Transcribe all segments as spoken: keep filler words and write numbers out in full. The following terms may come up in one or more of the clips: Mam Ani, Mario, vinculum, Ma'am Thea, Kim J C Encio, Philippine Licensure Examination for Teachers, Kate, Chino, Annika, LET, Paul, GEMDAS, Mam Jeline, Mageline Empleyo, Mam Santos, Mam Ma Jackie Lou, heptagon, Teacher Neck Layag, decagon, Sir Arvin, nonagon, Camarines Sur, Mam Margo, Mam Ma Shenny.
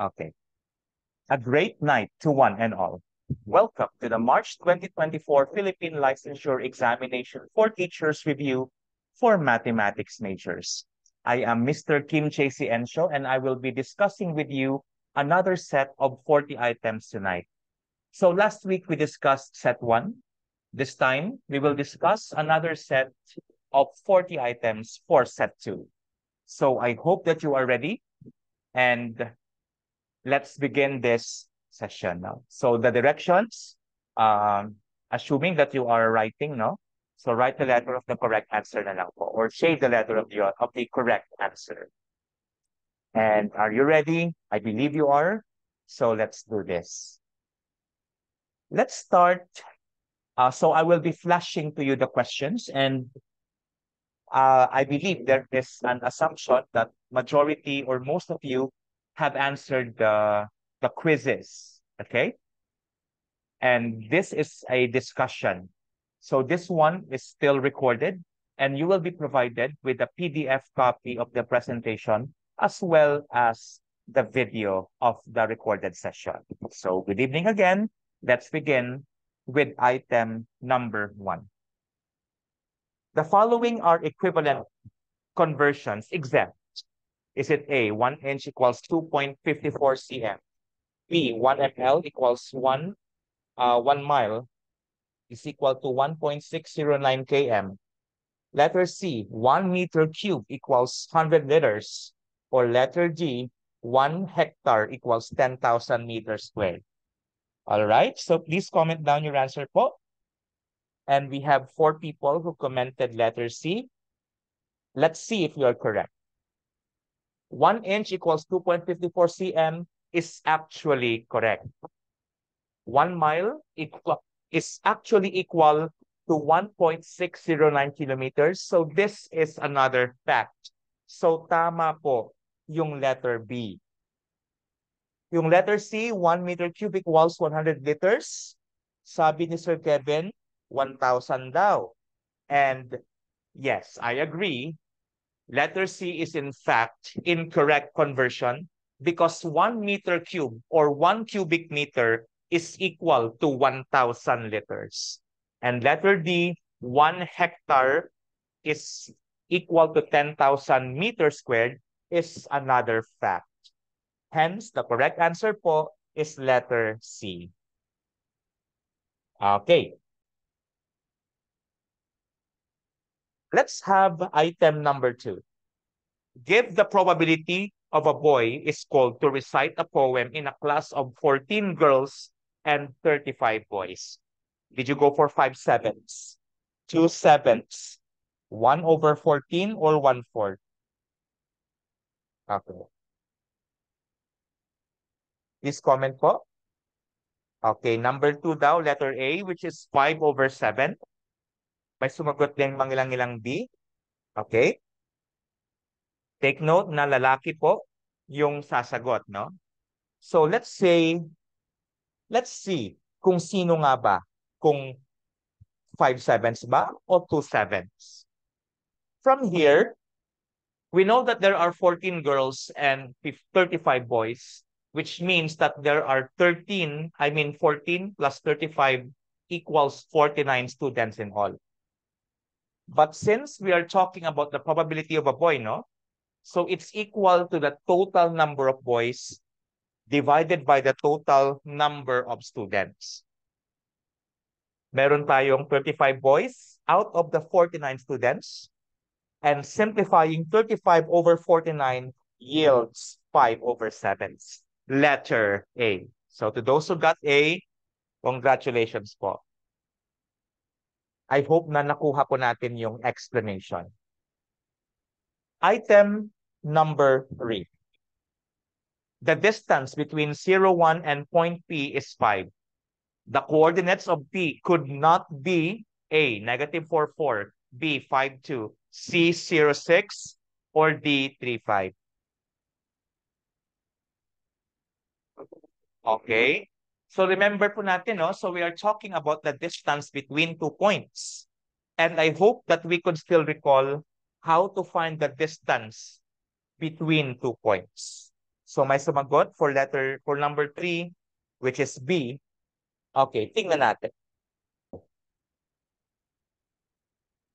Okay. A great night to one and all. Welcome to the March twenty twenty-four Philippine Licensure Examination for Teachers Review for Mathematics Majors. I am Mister Kim J C Encio, and I will be discussing with you another set of forty items tonight. So last week we discussed set one. This time we will discuss another set of forty items for set two. So I hope that you are ready, and let's begin this session now. So the directions, um, assuming that you are writing, no? So write the letter of the correct answer na lang po, or shade the letter of the, of the correct answer. And are you ready? I believe you are. So let's do this. Let's start. Uh, so I will be flashing to you the questions, and uh, I believe there is an assumption that majority or most of you have answered the, the quizzes, okay? And this is a discussion. So this one is still recorded, and you will be provided with a P D F copy of the presentation as well as the video of the recorded session. So good evening again. Let's begin with item number one. The following are equivalent conversions exempt. Is it A, one inch equals two point five four centimeters? B, one millimeter equals one, uh, one mile is equal to one point six zero nine kilometers. Letter C, one meter cubed equals one hundred liters. Or letter D, one hectare equals ten thousand meters squared. All right, so please comment down your answer po. And we have four people who commented letter C. Let's see if you are correct. one inch equals two point five four centimeters is actually correct. one mile equal is actually equal to one point six zero nine kilometers. So this is another fact. So tama po yung letter B. Yung letter C, one meter cube equals one hundred liters. Sabi ni Sir Kevin, one thousand daw. And yes, I agree. Letter C is in fact incorrect conversion because one meter cube or one cubic meter is equal to one thousand liters. And letter D, one hectare is equal to ten thousand meters squared is another fact. Hence, the correct answer po is letter C. Okay. Let's have item number two. Give the probability of a boy is called to recite a poem in a class of fourteen girls and thirty-five boys. Did you go for five sevenths, two sevenths, one over fourteen, or one fourth? Okay. Please comment po. Okay, number two daw, letter A, which is five over seven. May sumagot din mangilang-ilang B. Okay. Take note na lalaki po yung sasagot, no? So let's say, let's see kung sino nga ba. Kung five sevenths ba o two sevenths. From here, we know that there are fourteen girls and thirty-five boys, which means that there are thirteen, I mean fourteen plus thirty-five equals forty-nine students in all. But since we are talking about the probability of a boy, no? So it's equal to the total number of boys divided by the total number of students. Meron tayong thirty-five boys out of the forty-nine students, and simplifying thirty-five over forty-nine yields five over seven. Letter A. So to those who got A, congratulations po. I hope na nakuha po natin yung explanation. Item number three. The distance between zero one and point P is five. The coordinates of P could not be A, negative four four, B, five two, C, zero six, or D, three five. Okay. So remember po natin, no? So we are talking about the distance between two points. And I hope that we could still recall how to find the distance between two points. So may sumagot for letter, for number three, which is B. Okay, tingnan natin.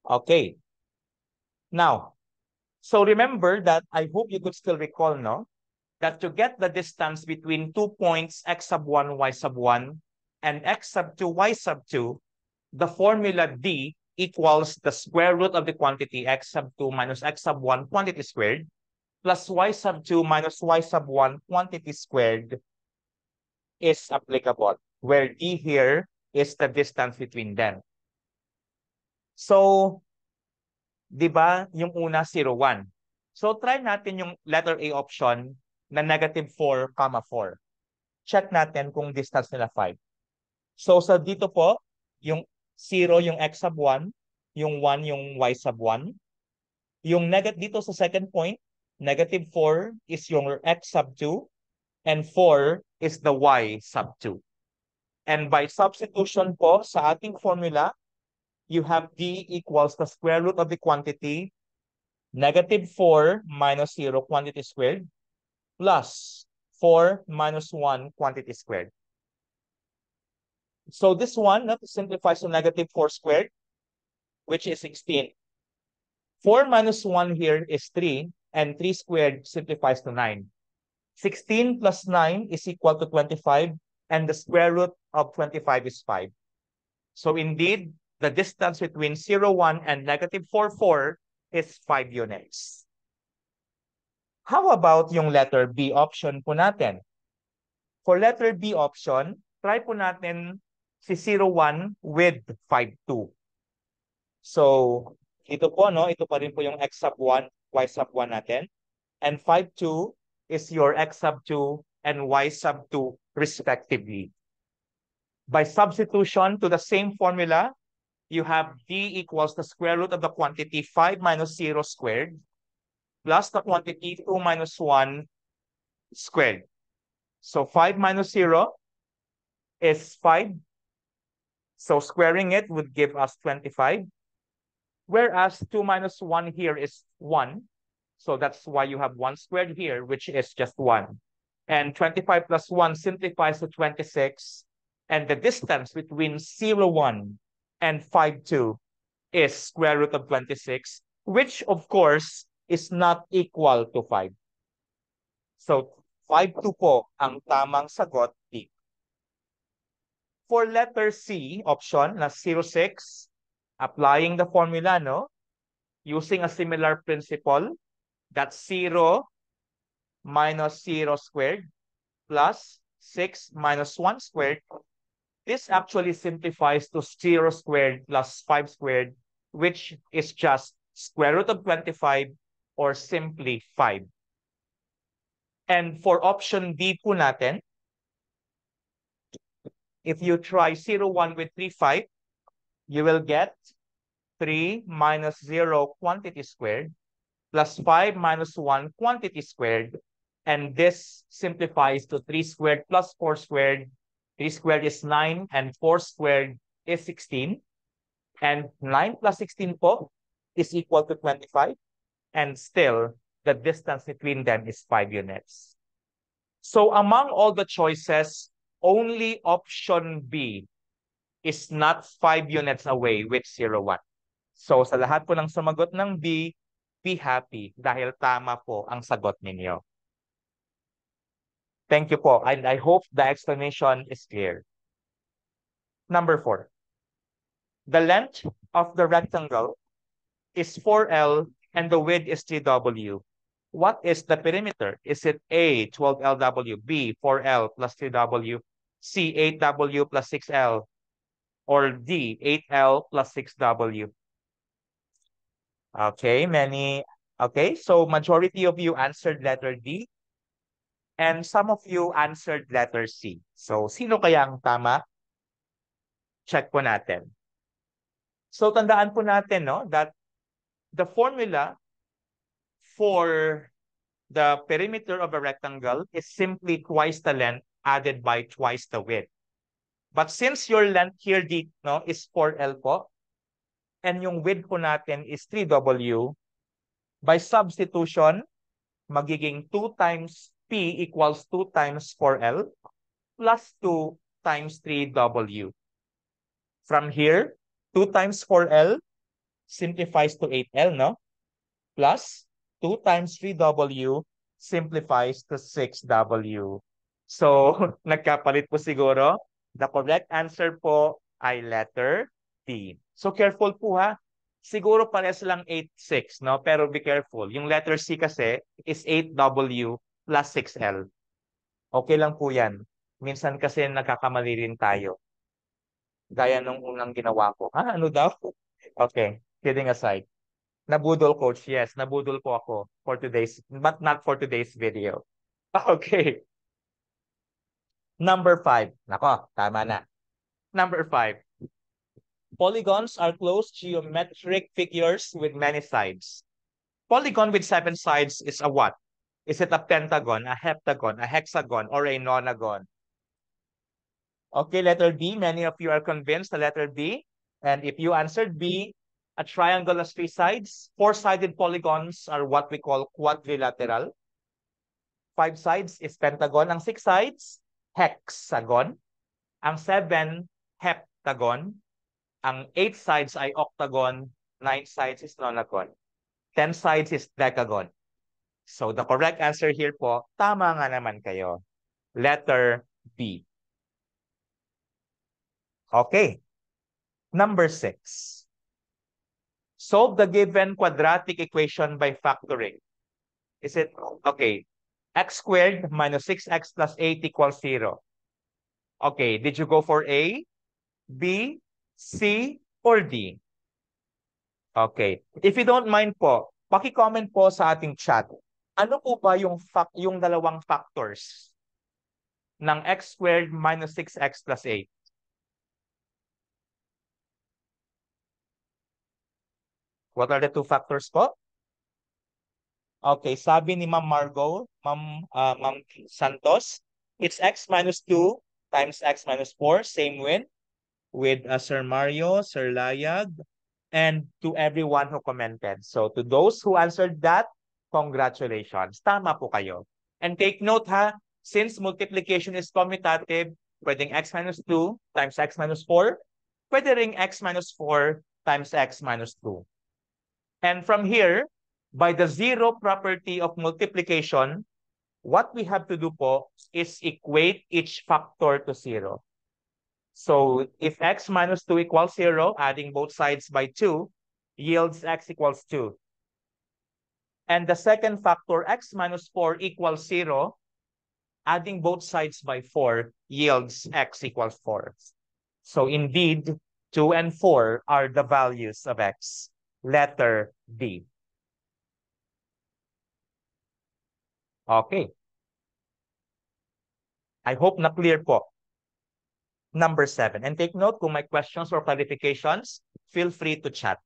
Okay. Now, so remember that, I hope you could still recall, no? That to get the distance between two points, x sub one, y sub one, and x sub two, y sub two, the formula D equals the square root of the quantity x sub two minus x sub one quantity squared plus y sub two minus y sub one quantity squared is applicable, where D here is the distance between them. So, di ba, yung una, zero, one. So, try natin yung letter A option na negative four, comma four. Check natin kung distance nila five. So, sa dito po, yung zero, yung x sub one, yung one, yung y sub one. Yung negative dito sa second point, negative four is yung x sub two, and four is the y sub two. And by substitution po sa ating formula, you have D equals the square root of the quantity, negative four minus zero quantity squared, plus four minus one quantity squared. So this one simplifies to negative four squared, which is sixteen. four minus one here is three, and three squared simplifies to nine. sixteen plus nine is equal to twenty-five, and the square root of twenty-five is five. So indeed, the distance between zero, one and negative four, four is five units. How about yung letter B option po natin? For letter B option, try po natin si zero, one with five, two. So, ito po, no? Ito pa rin po yung x sub one, y sub one natin. And five, two is your x sub two and y sub two respectively. By substitution to the same formula, you have D equals the square root of the quantity five minus zero squared plus the quantity two minus one squared. So five minus zero is five. So squaring it would give us twenty-five. Whereas two minus one here is one. So that's why you have one squared here, which is just one. And twenty-five plus one simplifies to twenty-six. And the distance between zero, one and five, two is square root of twenty-six, which of course is not equal to five. So five, two po ang tamang sagot dito. For letter C option na zero, six, applying the formula, no? Using a similar principle, that's zero minus zero squared plus six minus one squared. This actually simplifies to zero squared plus five squared, which is just square root of twenty-five or simply five. And for option D po natin, if you try zero, one with three, five, you will get three minus zero quantity squared plus five minus one quantity squared. And this simplifies to three squared plus four squared. three squared is nine and four squared is sixteen. And nine plus sixteen po is equal to twenty-five. And still, the distance between them is five units. So among all the choices, only option B is not five units away with zero, one. So sa lahat po ng sumagot ng B, be happy dahil tama po ang sagot ninyo. Thank you po. And I hope the explanation is clear. Number four. The length of the rectangle is four L and the width is three W. What is the perimeter? Is it A, twelve L W, B, four L plus three W, C, eight W plus six L, or D, eight L plus six W? Okay, many. Okay, so majority of you answered letter D and some of you answered letter C. So, sino kaya ang tama? Check po natin. So, tandaan po natin, no, that the formula for the perimeter of a rectangle is simply twice the length added by twice the width. But since your length here dito, no, is four L po, and yung width po natin is three W, by substitution, magiging two times P equals two times four L plus two times three W. From here, two times four L simplifies to eight L, no? Plus two times three W simplifies to six W. So, nagkapalit po siguro. The correct answer po ay letter T. So, careful po ha. Siguro pares lang eight, six, no? Pero be careful. Yung letter C kasi is eight W plus six L. Okay lang po yan. Minsan kasi nagkakamali rin tayo. Gaya nung unang ginawa ko. Ah, ano daw? Okay, kidding aside. Nabudol, coach. Yes, nabudol po ako for today's, but not for today's video. Okay. Number five. Nako, tama na. Number five. Polygons are closed geometric figures with many sides. Polygon with seven sides is a what? Is it a pentagon, a heptagon, a hexagon, or a nonagon? Okay, letter B. Many of you are convinced the letter B. And if you answered B, a triangle has three sides. Four-sided polygons are what we call quadrilateral. Five sides is pentagon. Ang six sides, hexagon. Ang seven, heptagon. Ang eight sides ay octagon, nine sides is nonagon, ten sides is decagon. So the correct answer here po, tama nga naman kayo. Letter B. Okay. Number six. Solve the given quadratic equation by factoring. Is it, okay, x squared minus six x plus eight equals zero. Okay, did you go for A, B, C, or D? Okay. If you don't mind po, paki-comment po sa ating chat. Ano po ba yung, yung dalawang factors ng x squared minus six x plus eight? What are the two factors po? Okay, sabi ni Ma'am Margo, Ma'am uh, Ma'am Santos, it's x minus two times x minus four, same win. With uh, Sir Mario, Sir Layag, and to everyone who commented. So to those who answered that, congratulations. Tama po kayo. And take note ha, since multiplication is commutative, pwedeng x minus two times x minus four, pwede ring x minus four times x minus two. And from here, by the zero property of multiplication, what we have to do po is equate each factor to zero. So if x minus two equals zero, adding both sides by two, yields x equals two. And the second factor, x minus four equals zero, adding both sides by four, yields x equals four. So indeed, two and four are the values of x. Letter D. Okay. I hope na clear po. Number seven. And take note, kung may questions or clarifications, feel free to chat.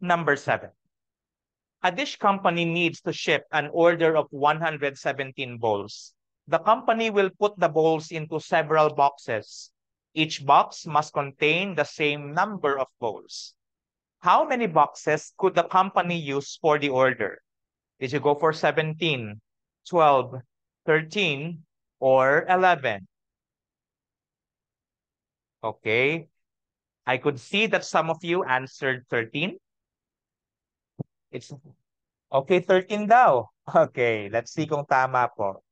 Number seven. A dish company needs to ship an order of one hundred seventeen bowls. The company will put the bowls into several boxes. Each box must contain the same number of bowls. How many boxes could the company use for the order? Did you go for seventeen, twelve, thirteen, or eleven? Okay, I could see that some of you answered thirteen. It's okay, thirteen daw. Okay, let's see kung tama po.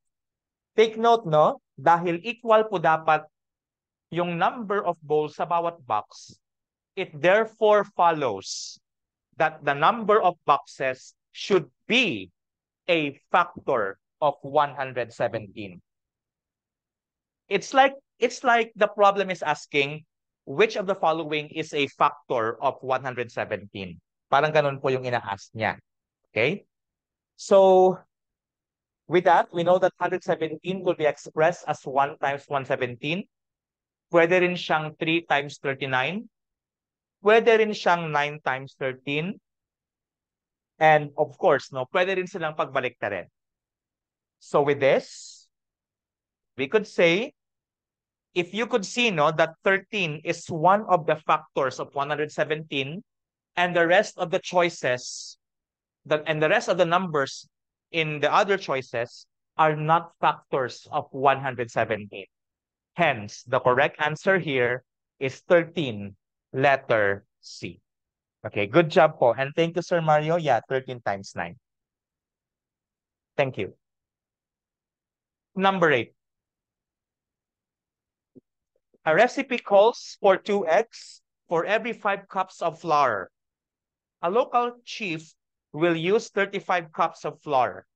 Take note, no? Dahil equal po dapat yung number of bowls sa bawat box, it therefore follows that the number of boxes should be a factor of one hundred seventeen. It's like It's like the problem is asking, which of the following is a factor of one hundred seventeen? Parang ganun po yung ina-ask niya. Okay? So, with that, we know that one hundred seventeen will be expressed as one times one hundred seventeen. Pwede rin siyang three times thirty-nine. Pwede rin siyang nine times thirteen. And of course, no, pwede rin silang pagbaliktarin. So with this, we could say, if you could see, no, that thirteen is one of the factors of one hundred seventeen, and the rest of the choices, the, and the rest of the numbers in the other choices are not factors of one hundred seventeen. Hence, the correct answer here is thirteen, letter C. Okay, good job po. And thank you, Sir Mario. Yeah, thirteen times nine. Thank you. Number eight. A recipe calls for two eggs for every five cups of flour. A local chief will use thirty-five cups of flour.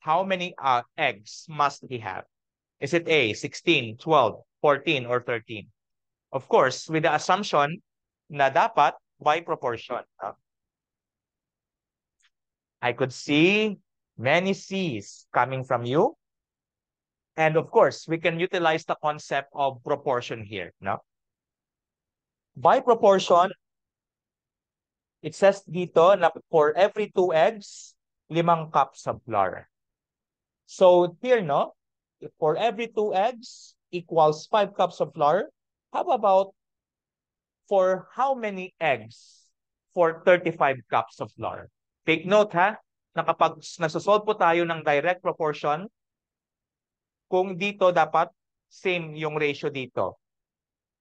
How many uh, eggs must he have? Is it A, sixteen, twelve, fourteen, or thirteen? Of course, with the assumption na dapat by proportion. Uh, I could see many C's coming from you. And of course, we can utilize the concept of proportion here. No? By proportion, it says dito na for every two eggs, limang cups of flour. So here, no, for every two eggs equals five cups of flour. How about for how many eggs for thirty-five cups of flour? Take note, ha, na kapag nagsosolve po tayo ng direct proportion, kung dito dapat same yung ratio dito.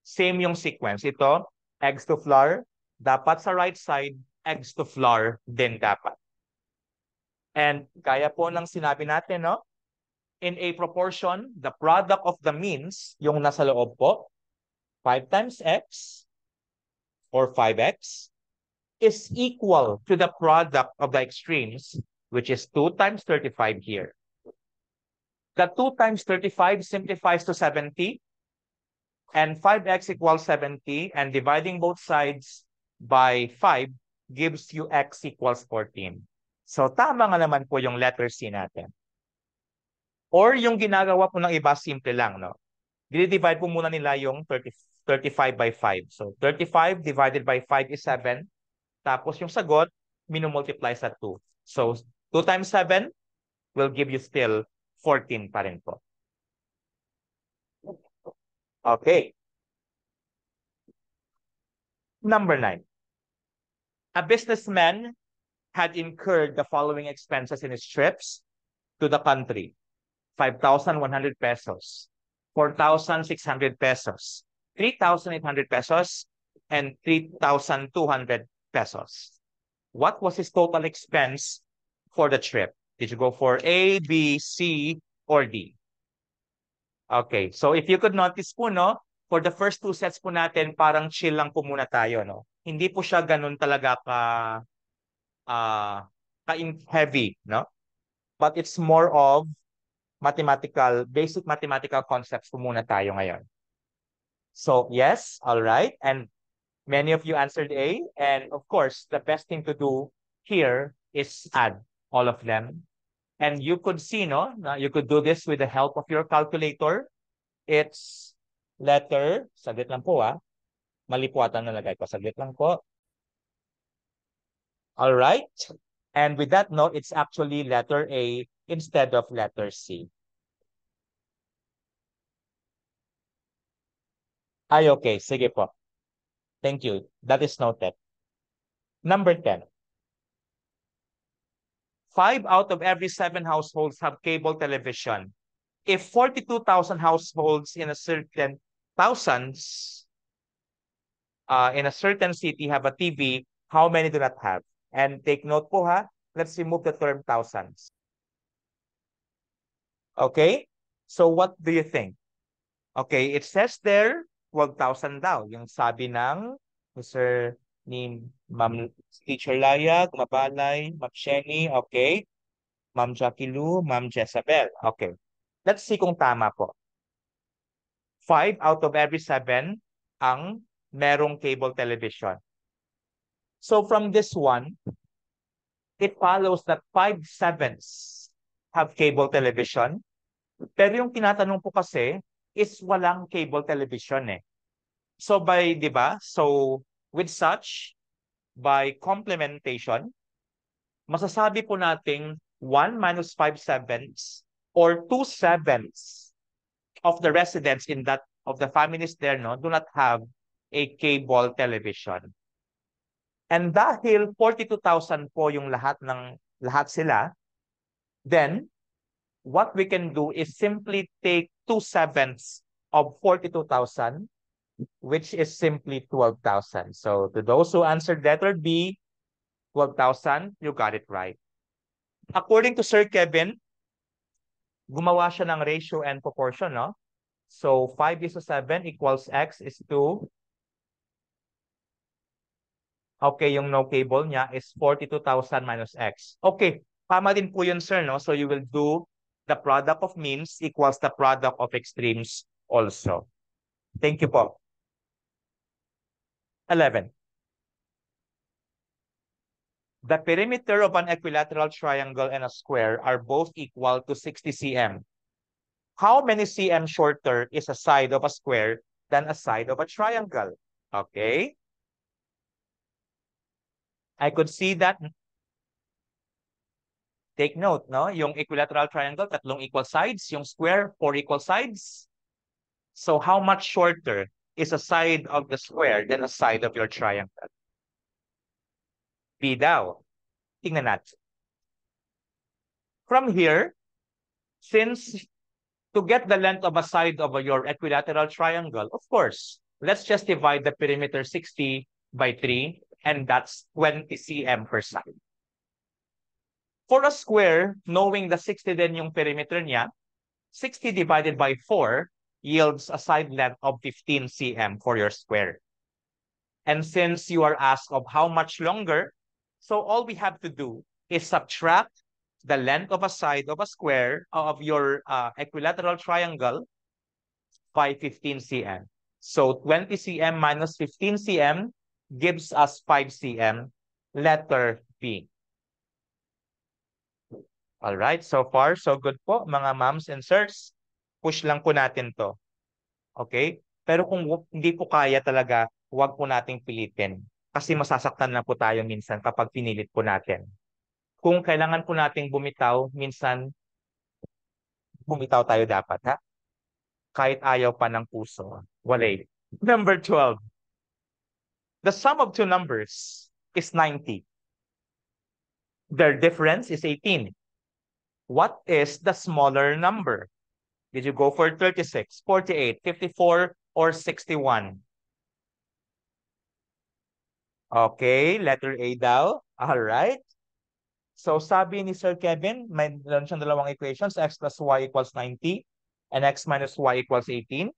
Same yung sequence. Ito, eggs to flour. Dapat sa right side, eggs to flour din dapat. And kaya po ng sinabi natin, no? In a proportion, the product of the means, yung nasa loob po, five times x or five x is equal to the product of the extremes, which is two times thirty-five here. The two times thirty-five simplifies to seventy, and five x equals seventy, and dividing both sides by five gives you x equals fourteen. So tama nga naman po yung letter C natin. Or yung ginagawa po ng iba, simple lang, no? Didi-divide po muna nila yung thirty, thirty-five by five. So thirty-five divided by five is seven. Tapos yung sagot, minumultiply sa two. So two times seven will give you still fourteen pa rin po. Okay. Number nine. A businessman had incurred the following expenses in his trips to the country. five thousand one hundred pesos, four thousand six hundred pesos, three thousand eight hundred pesos, and three thousand two hundred pesos. What was his total expense for the trip? Did you go for A, B, C, or D? Okay, so if you could notice po, no, for the first two sets po natin, parang chill lang po muna tayo, no? Hindi po siya ganun talaga ka Uh, heavy, no? But it's more of mathematical, basic mathematical concepts po muna tayo ngayon. So yes, all right. And many of you answered A. And of course, the best thing to do here is add all of them. And you could see, no? You could do this with the help of your calculator. It's letter, saglit lang po ah. Malipuatan na lagay ko, saglit lang po. All right. And with that note, it's actually letter A instead of letter C. Ay, okay. Sige po. Thank you. That is noted. Number ten. Five out of every seven households have cable television. If forty-two thousand households in a certain thousands uh, in a certain city have a T V, how many do not have? And take note po ha, let's remove the term thousands. Okay, so what do you think? Okay, it says there twelve thousand daw. Yung sabi ng Mister ni Ma'am Teacher Layag, Mabalay, Mam Ma Shenny, okay. Mam Ma Jackie Lou, Ma'am Jezabel. Okay, let's see kung tama po. Five out of every seven ang merong cable television. So from this one, it follows that five sevenths have cable television. Pero yung tinatanong po kasi is walang cable television eh. So by, di ba? So with such, by complementation, masasabi po nating one minus five sevenths or two sevenths of the residents in that, of the families there, no, do not have a cable television. And dahil forty-two thousand po yung lahat ng lahat sila, Then, what we can do is simply take two sevenths of forty-two thousand, which is simply twelve thousand. So to those who answered letter B, twelve thousand, you got it right. According to Sir Kevin, gumawa siya ng ratio and proportion, no? So five is to seven equals X is two. Okay, yung no cable niya is forty-two thousand minus X. Okay, tama din po yun, sir, no? So you will do the product of means equals the product of extremes also. Thank you, Paul. eleven. The perimeter of an equilateral triangle and a square are both equal to sixty centimeters. How many centimeters shorter is a side of a square than a side of a triangle? Okay. I could see that. Take note, no? Yung equilateral triangle, tatlong equal sides. Yung square, four equal sides. So how much shorter is a side of the square than a side of your triangle? B daw. Tingnan natin. From here, since to get the length of a side of your equilateral triangle, of course, let's just divide the perimeter sixty by three, and that's twenty centimeters per side. For a square, knowing the sixty din yung perimeter niya, sixty divided by four yields a side length of fifteen centimeters for your square. And since you are asked of how much longer, so all we have to do is subtract the length of a side of a square of your uh, equilateral triangle by fifteen centimeters. So twenty centimeters minus fifteen centimeters gives us five centimeters, letter B. All right, so far, so good po, mga moms and sirs. Push lang po natin to. Okay? Pero kung hindi po kaya talaga, huwag po nating pilitin. Kasi masasaktan lang po tayo minsan kapag pinilit po natin. Kung kailangan po nating bumitaw, minsan bumitaw tayo dapat, ha? Kahit ayaw pa ng puso. Walay. Number twelve. The sum of two numbers is ninety. Their difference is eighteen. What is the smaller number? Did you go for thirty-six, forty-eight, fifty-four, or sixty-one? Okay, letter A daw. All right. So sabi ni Sir Kevin, may siyang dalawang equations, X plus Y equals ninety, and X minus Y equals eighteen.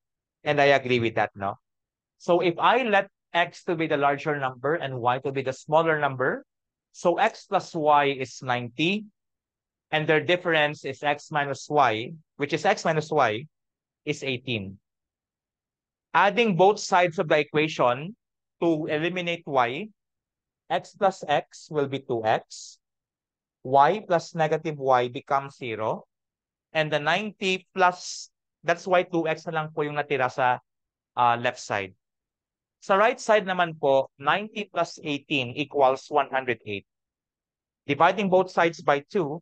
And I agree with that, no? So if I let X to be the larger number and Y to be the smaller number, so X plus Y is ninety, and their difference is X minus Y, which is X minus Y, is eighteen. Adding both sides of the equation to eliminate Y, X plus X will be two X, Y plus negative Y becomes zero, and the ninety plus, that's why two X na lang po yung natira sa uh, left side. Sa right side naman po, ninety plus eighteen equals one hundred eight. Dividing both sides by two,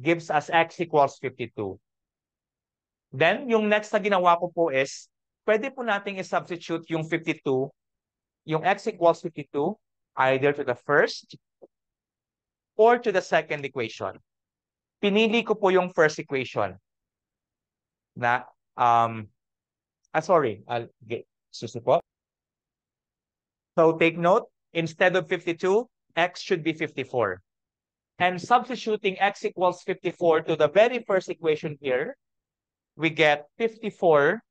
gives us X equals fifty-two. Then, yung next na ginawa ko po is, pwede po nating i-substitute yung fifty-two, yung X equals fifty-two, either to the first or to the second equation. Pinili ko po yung first equation. Na, um, ah, sorry, I'll get, susi po. So, take note, instead of fifty-two, X should be fifty-four. And substituting X equals fifty-four to the very first equation here, we get fifty-four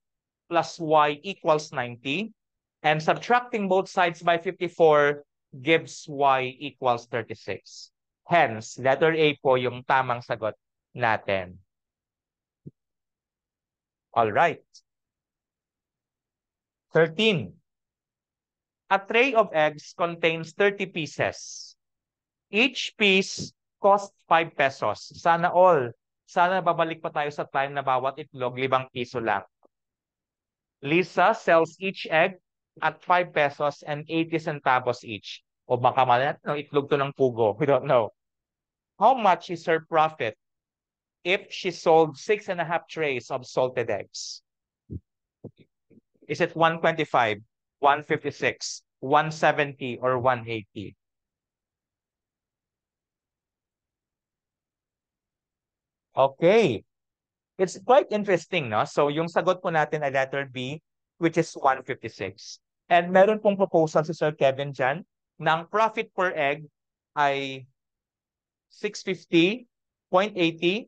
plus Y equals ninety. And subtracting both sides by fifty-four gives Y equals thirty-six. Hence, letter A po yung tamang sagot natin. All right. thirteen. A tray of eggs contains thirty pieces. Each piece cost five pesos. Sana all. Sana babalik pa tayo sa time na bawat itlog, limang piso lang. Lisa sells each egg at five pesos and eighty centavos each. O baka mali, no, itlog to ng pugo. We don't know. How much is her profit if she sold six and a half trays of salted eggs? Is it one twenty-five, one fifty-six, one seventy, or one eighty? Okay. It's quite interesting, no? So, yung sagot po natin ay letter B, which is one fifty-six. And meron pong proposal si Sir Kevin dyan na ang profit per egg ay six fifty point eighty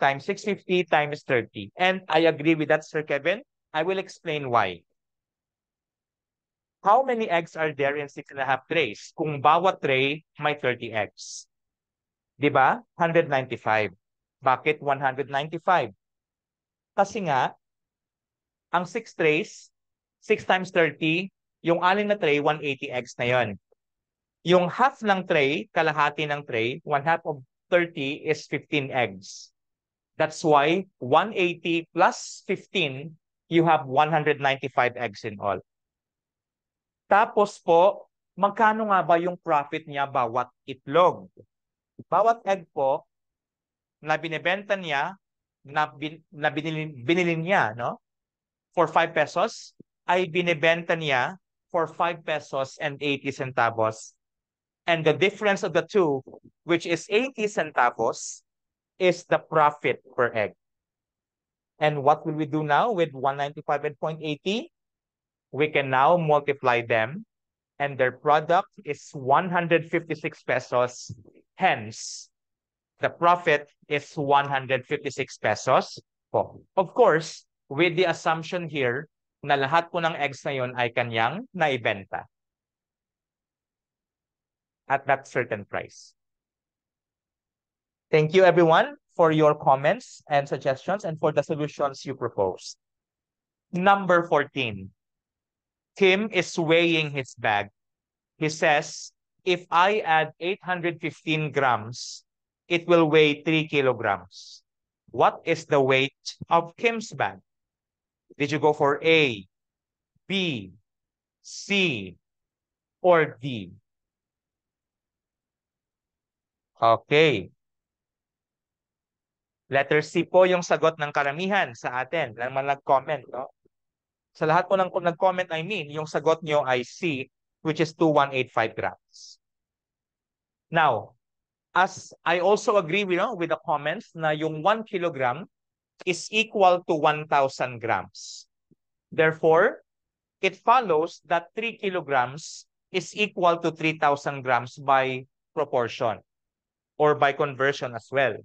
times six fifty times thirty. And I agree with that, Sir Kevin. I will explain why. How many eggs are there in six and a half trays? Kung bawat tray may thirty eggs. Diba? one ninety-five. Bakit one ninety-five? Kasi nga, ang six trays, six times thirty, yung alin na tray, one eighty eggs na yon. Yung half ng tray, kalahati ng tray, one half of thirty is fifteen eggs. That's why one eighty plus fifteen, you have one ninety-five eggs in all. Tapos po, magkano nga ba yung profit niya bawat itlog? Bawat egg po, na binibenta niya, na, bin, na binili, binili niya, no? For five pesos, ay binibenta niya for five pesos and eighty centavos. And the difference of the two, which is eighty centavos, is the profit per egg. And what will we do now with one ninety-five and point eighty? We can now multiply them, and their product is one fifty-six pesos. Hence, the profit is one fifty-six pesos po. Of course, with the assumption here na lahat po ng eggs na yun ay kanyang naibenta at that certain price. Thank you everyone for your comments and suggestions and for the solutions you proposed. Number fourteen. Kim is weighing his bag. He says, if I add eight hundred fifteen grams, it will weigh three kilograms. What is the weight of Kim's bag? Did you go for A, B, C, or D? Okay. Letter C po yung sagot ng karamihan sa atin. Lang man nag-comment, no? Sa lahat po ng nag-comment, I mean, yung sagot nyo ay C, which is two thousand one hundred eighty-five grams. Now, as I also agree with, you know, with the comments na yung one kilogram is equal to one thousand grams. Therefore, it follows that three kilograms is equal to three thousand grams by proportion or by conversion as well.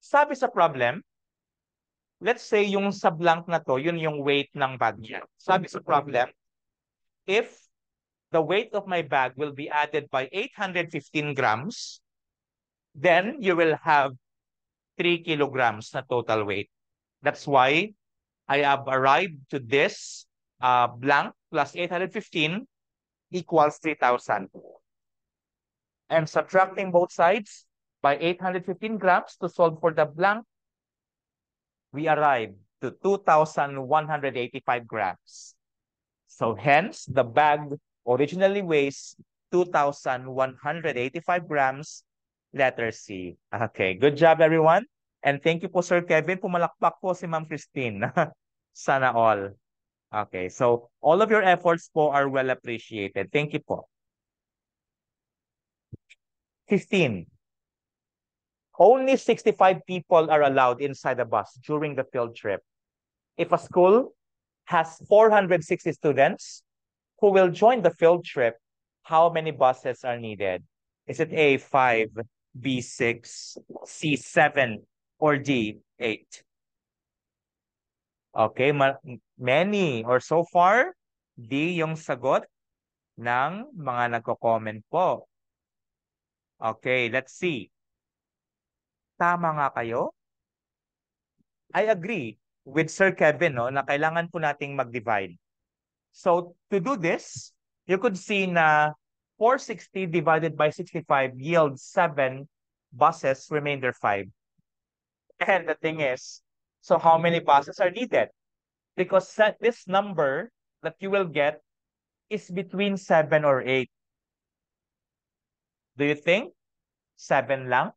Sabi sa problem, let's say yung sa blank na to, yun yung weight ng bag niya. Sabi sa problem, if the weight of my bag will be added by eight hundred fifteen grams, then you will have three kilograms na total weight. That's why I have arrived to this uh, blank plus eight hundred fifteen equals three thousand. And subtracting both sides by eight hundred fifteen grams to solve for the blank, we arrive to two thousand one hundred eighty-five grams. So hence, the bag originally weighs two thousand one hundred eighty-five grams, letter C. Okay, good job everyone. And thank you po Sir Kevin. Pumalakpak po si Ma'am Christine. Sana all. Okay, so all of your efforts po are well appreciated. Thank you po. fifteen. Only sixty-five people are allowed inside the bus during the field trip. If a school has four hundred sixty students, who will join the field trip, how many buses are needed? Is it A, five, B, six, C, seven, or D, eight? Okay, many or so far, D yung sagot ng mga nagko-comment po. Okay, let's see. Tama nga kayo? I agree with Sir Kevin no, na kailangan po nating mag-divide. So to do this, you could see na four hundred sixty divided by sixty-five yields seven buses, remainder five. And the thing is, so how many buses are needed? Because this number that you will get is between seven or eight. Do you think seven lang?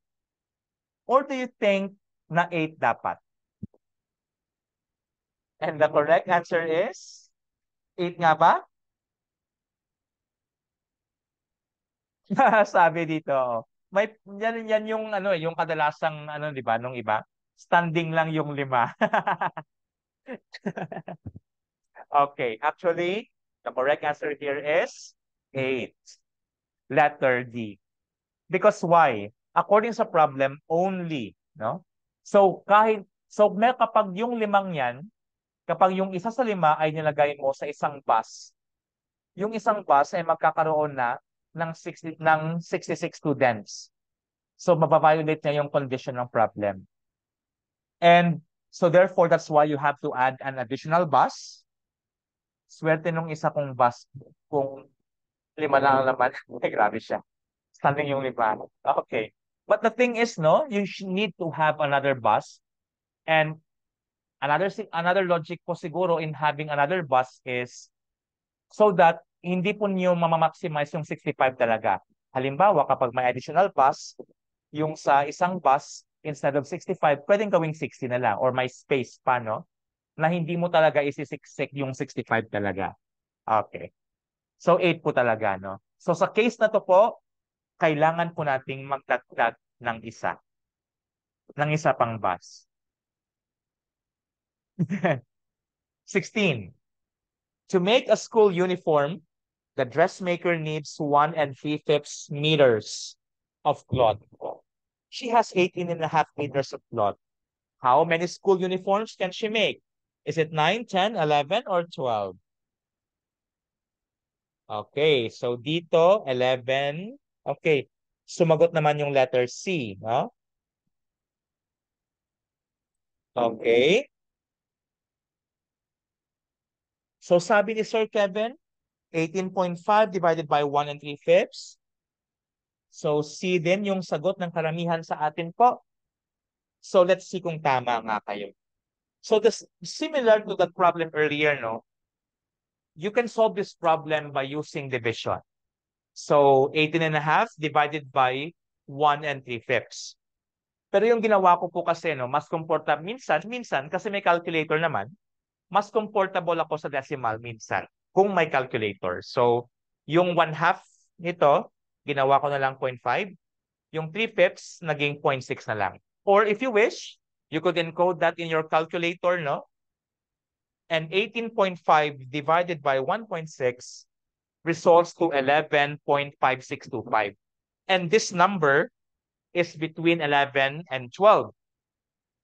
Or do you think na eight dapat? And the correct answer is eight nga ba? Sabi dito, may yan, yan yung ano yung kadalasang ano 'di ba nung iba, standing lang yung lima. Okay, actually, the correct answer here is eight. Letter D. Because why? According sa problem, only, no? So kahit so may kapag yung limang 'yan, kapag yung isa sa lima ay nilagay mo sa isang bus, yung isang bus ay magkakaroon na ng sixty, ng sixty-six students. So mababiolate niya yung condition ng problem. And so therefore, that's why you have to add an additional bus. Swerte nung isa kong bus, kung lima lang naman, ay grabe siya. Standing yung lima. Okay. But the thing is, no, you need to have another bus. And Another another logic po siguro in having another bus is so that hindi po niyo mamamaximize yung sixty-five talaga. Halimbawa, kapag may additional bus, yung sa isang bus, instead of sixty-five, pwedeng gawing sixty na lang or may space pa, no? Na hindi mo talaga isisiksik yung sixty-five talaga. Okay. So, eight po talaga, no? So, sa case na to po, kailangan po nating magdagdag ng isa. Ng isa pang bus. sixteen. To make a school uniform, the dressmaker needs one and three fifths meters of cloth. She has eighteen and a half meters of cloth. How many school uniforms can she make? Is it nine, ten, eleven, or twelve? Okay, so dito, eleven. Okay, sumagot naman yung letter C. No? Okay. So sabi ni Sir Kevin, eighteen point five divided by one and three fifths. So C din yung sagot ng karamihan sa atin po. So let's see kung tama nga kayo. So this, similar to the problem earlier, no? You can solve this problem by using division. So eighteen and a half divided by one and three fifths. Pero yung ginawa ko po kasi, no, mas comfortable minsan, minsan kasi may calculator naman. Mas comfortable ako sa decimal minsan kung may calculator. So, yung one half nito, ginawa ko na lang zero point five. Yung three fifths, naging zero point six na lang. Or if you wish, you could encode that in your calculator, no? And eighteen point five divided by one point six results to eleven point five six two five. And this number is between eleven and twelve.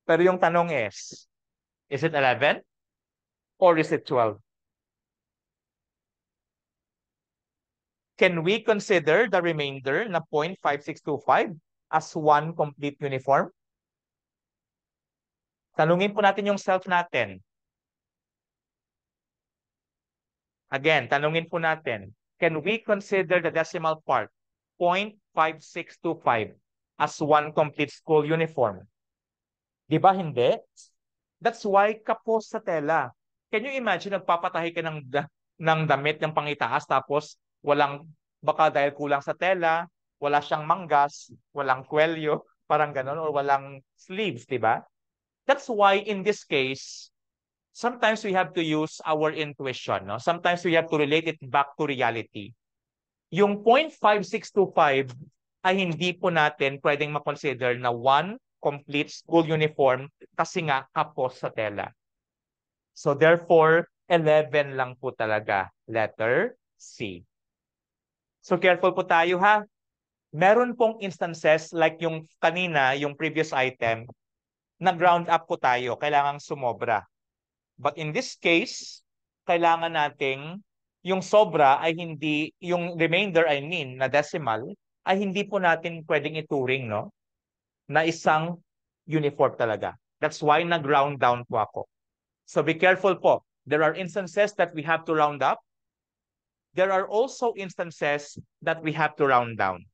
Pero yung tanong is, is it eleven? Or is it twelve? Can we consider the remainder na zero point five six two five as one complete uniform? Tanungin po natin yung self natin. Again, tanungin po natin. Can we consider the decimal part, zero point five six two five, as one complete school uniform? Di ba hindi? That's why kapos sa tela. Can you imagine, nagpapatahi ka ng, ng damit ng pangitaas tapos walang, baka dahil kulang sa tela, wala siyang manggas, walang kwelyo, parang ganon, or walang sleeves, di ba? That's why in this case, sometimes we have to use our intuition. No? Sometimes we have to relate it back to reality. Yung zero point five six two five ay hindi po natin pwedeng makonsider na one complete school uniform kasi nga kapos sa tela. So therefore, eleven lang po talaga, letter C. So careful po tayo ha. Meron pong instances like yung kanina, yung previous item, nag-round up po tayo, kailangang sumobra. But in this case, kailangan nating yung sobra ay hindi, yung remainder I mean na decimal, ay hindi po natin pwedeng ituring, no? Na isang uniform talaga. That's why nag-round down po ako. So be careful po. There are instances that we have to round up. There are also instances that we have to round down.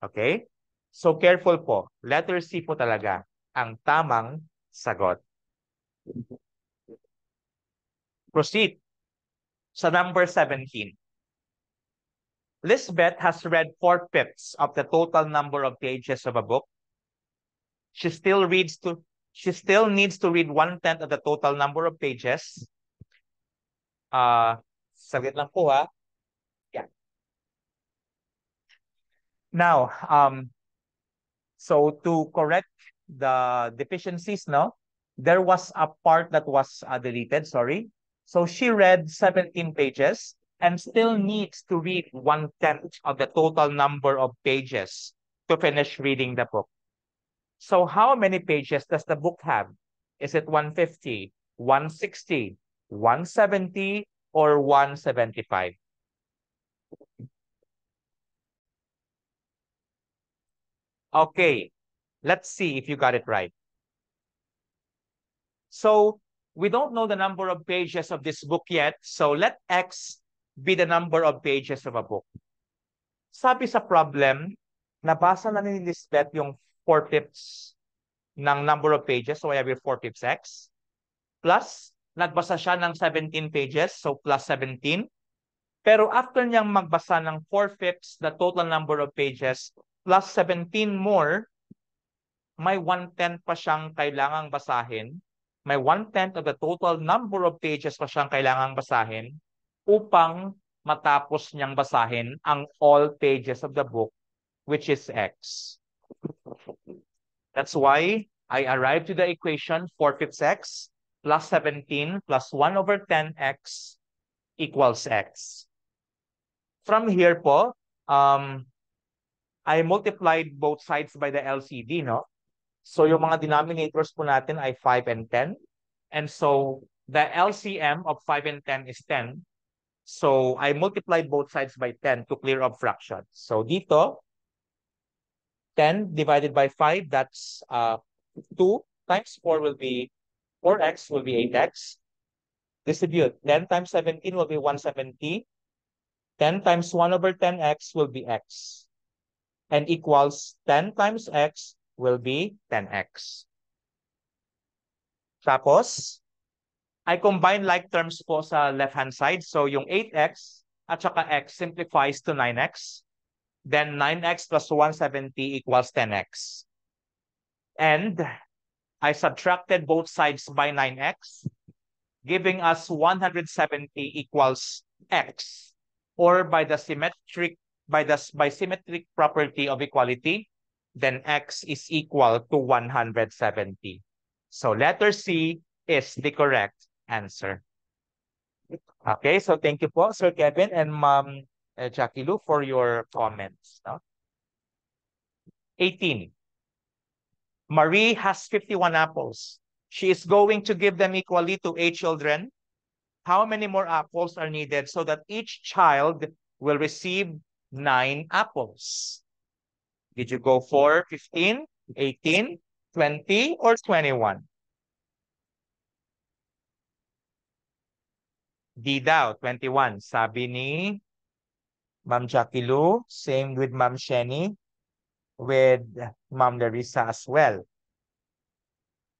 Okay? So careful po. Letter C po talaga ang tamang sagot. Proceed sa number seventeen. Lisbeth has read four-fifths of the total number of pages of a book. She still reads to... She still needs to read one-tenth of the total number of pages. Uh, saglit lang po ha. Yeah. Now, um, So to correct the deficiencies, no, there was a part that was uh, deleted, sorry. So she read seventeen pages and still needs to read one-tenth of the total number of pages to finish reading the book. So how many pages does the book have? Is it one fifty, one sixty, one seventy, or one seventy-five? Okay, let's see if you got it right. So we don't know the number of pages of this book yet. So let X be the number of pages of a book. Sabi sa problem, nabasa na ni Lisbeth yung four-fifths ng number of pages. So I have your four-fifths X. Plus, nagbasa siya ng seventeen pages. So plus seventeen. Pero after niyang magbasa ng four-fifths, the total number of pages, plus seventeen more, may one-tenth pa siyang kailangang basahin. May one-tenth of the total number of pages pa siyang kailangang basahin upang matapos niyang basahin ang all pages of the book, which is X. That's why I arrived to the equation four-fifths X plus seventeen plus one over ten X equals X. From here po, um, I multiplied both sides by the L C D, no? So yung mga denominators po natin ay five and ten. And so the L C M of five and ten is ten. So I multiplied both sides by ten to clear up fractions. So dito, ten divided by five, that's uh, two times four will be, four x will be eight x. Distribute, ten times seventeen will be one seventy. ten times one over ten x will be X. And equals ten times X will be ten x. Tapos, I combine like terms po sa left-hand side. So yung eight x at saka X simplifies to nine x. Then nine x plus one seventy equals ten x. And I subtracted both sides by nine x, giving us one seventy equals X, or by the symmetric by the by symmetric property of equality, then X is equal to one seventy. So letter C is the correct answer. Okay, so thank you po, Sir Kevin and Ma'am Jackie Lou, for your comments. No? eighteen. Marie has fifty-one apples. She is going to give them equally to eight children. How many more apples are needed so that each child will receive nine apples? Did you go for fifteen, eighteen, twenty, or twenty-one? Di daw, twenty-one. Sabi ni Ma'am Jackie Lou, same with Ma'am Shenny, with Ma'am Larissa as well.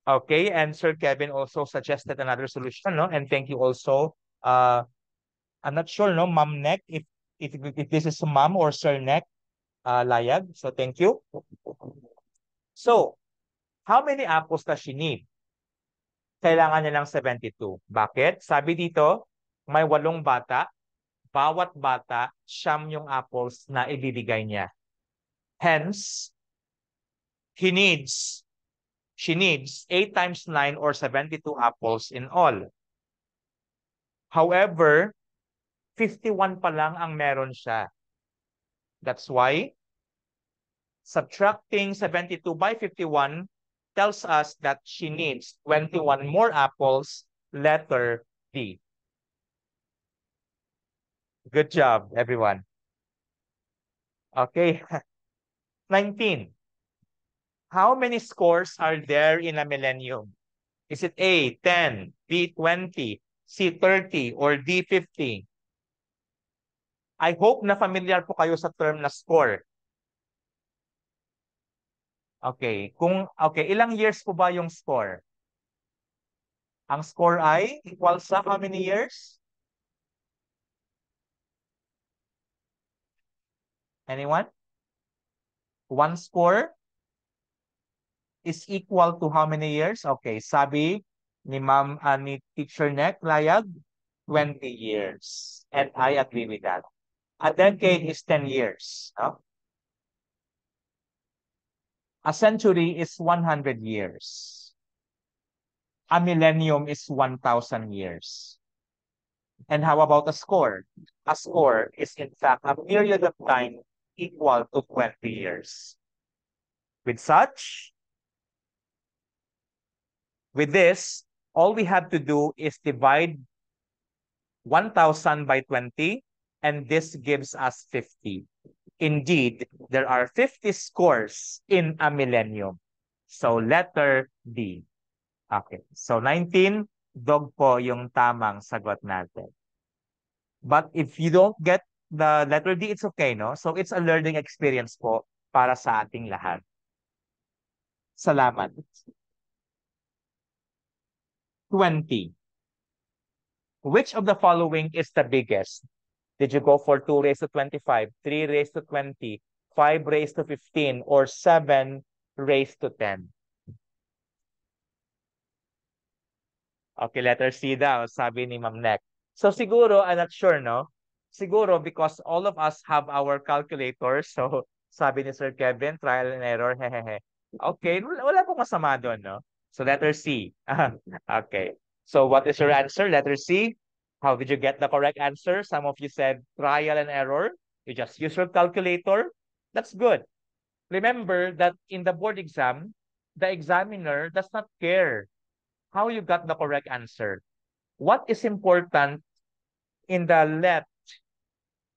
Okay, and Sir Kevin also suggested another solution, no? And thank you also. Uh, I'm not sure, no, Ma'am Neck, if If, if this is Ma'am or Sir Neck uh, Layag. So thank you. So, how many apples does she need? Kailangan niya ng seventy-two. Bakit? Sabi dito, may walong bata. Bawat bata, siyam yung apples na ibibigay niya. Hence, he needs, she needs eight times nine or seventy-two apples in all. However, fifty-one pa lang ang meron siya. That's why subtracting seventy-two by fifty-one tells us that she needs twenty-one more apples, letter D. Good job, everyone. Okay. nineteen. How many scores are there in a millennium? Is it A, ten, B, twenty, C, thirty, or D, fifty? I hope na familiar po kayo sa term na score. Okay, kung okay, ilang years po ba yung score? Ang score ay equal sa how many years? Anyone? One score is equal to how many years? Okay, sabi ni Ma'am Ani, Teacher Neck Layag, twenty years. And I agree with that. A decade is ten years. No? A century is one hundred years. A millennium is one thousand years. And how about a score? A score is in fact a period of time equal to twenty years. With such, with this, all we have to do is divide one thousand by twenty, and this gives us fifty. Indeed, there are fifty scores in a millennium. So letter D. Okay, so nineteen, dog po yung tamang sagot natin. But if you don't get the letter D, it's okay, no? So it's a learning experience po para sa ating lahat. Salamat. twenty. Which of the following is the biggest? Did you go for two raised to twenty-five, three raised to twenty, five raised to fifteen, or seven raised to ten? Okay, letter C daw, sabi ni Ma'am Neck. So siguro, I'm not sure, no? Siguro because all of us have our calculators. So sabi ni Sir Kevin, trial and error, hehehe. Okay, wala pong masama doon, no? So letter C. Okay. So what is your answer? Letter C. How did you get the correct answer? Some of you said trial and error. You just use your calculator. That's good. Remember that in the board exam, the examiner does not care how you got the correct answer. What is important in the L E T,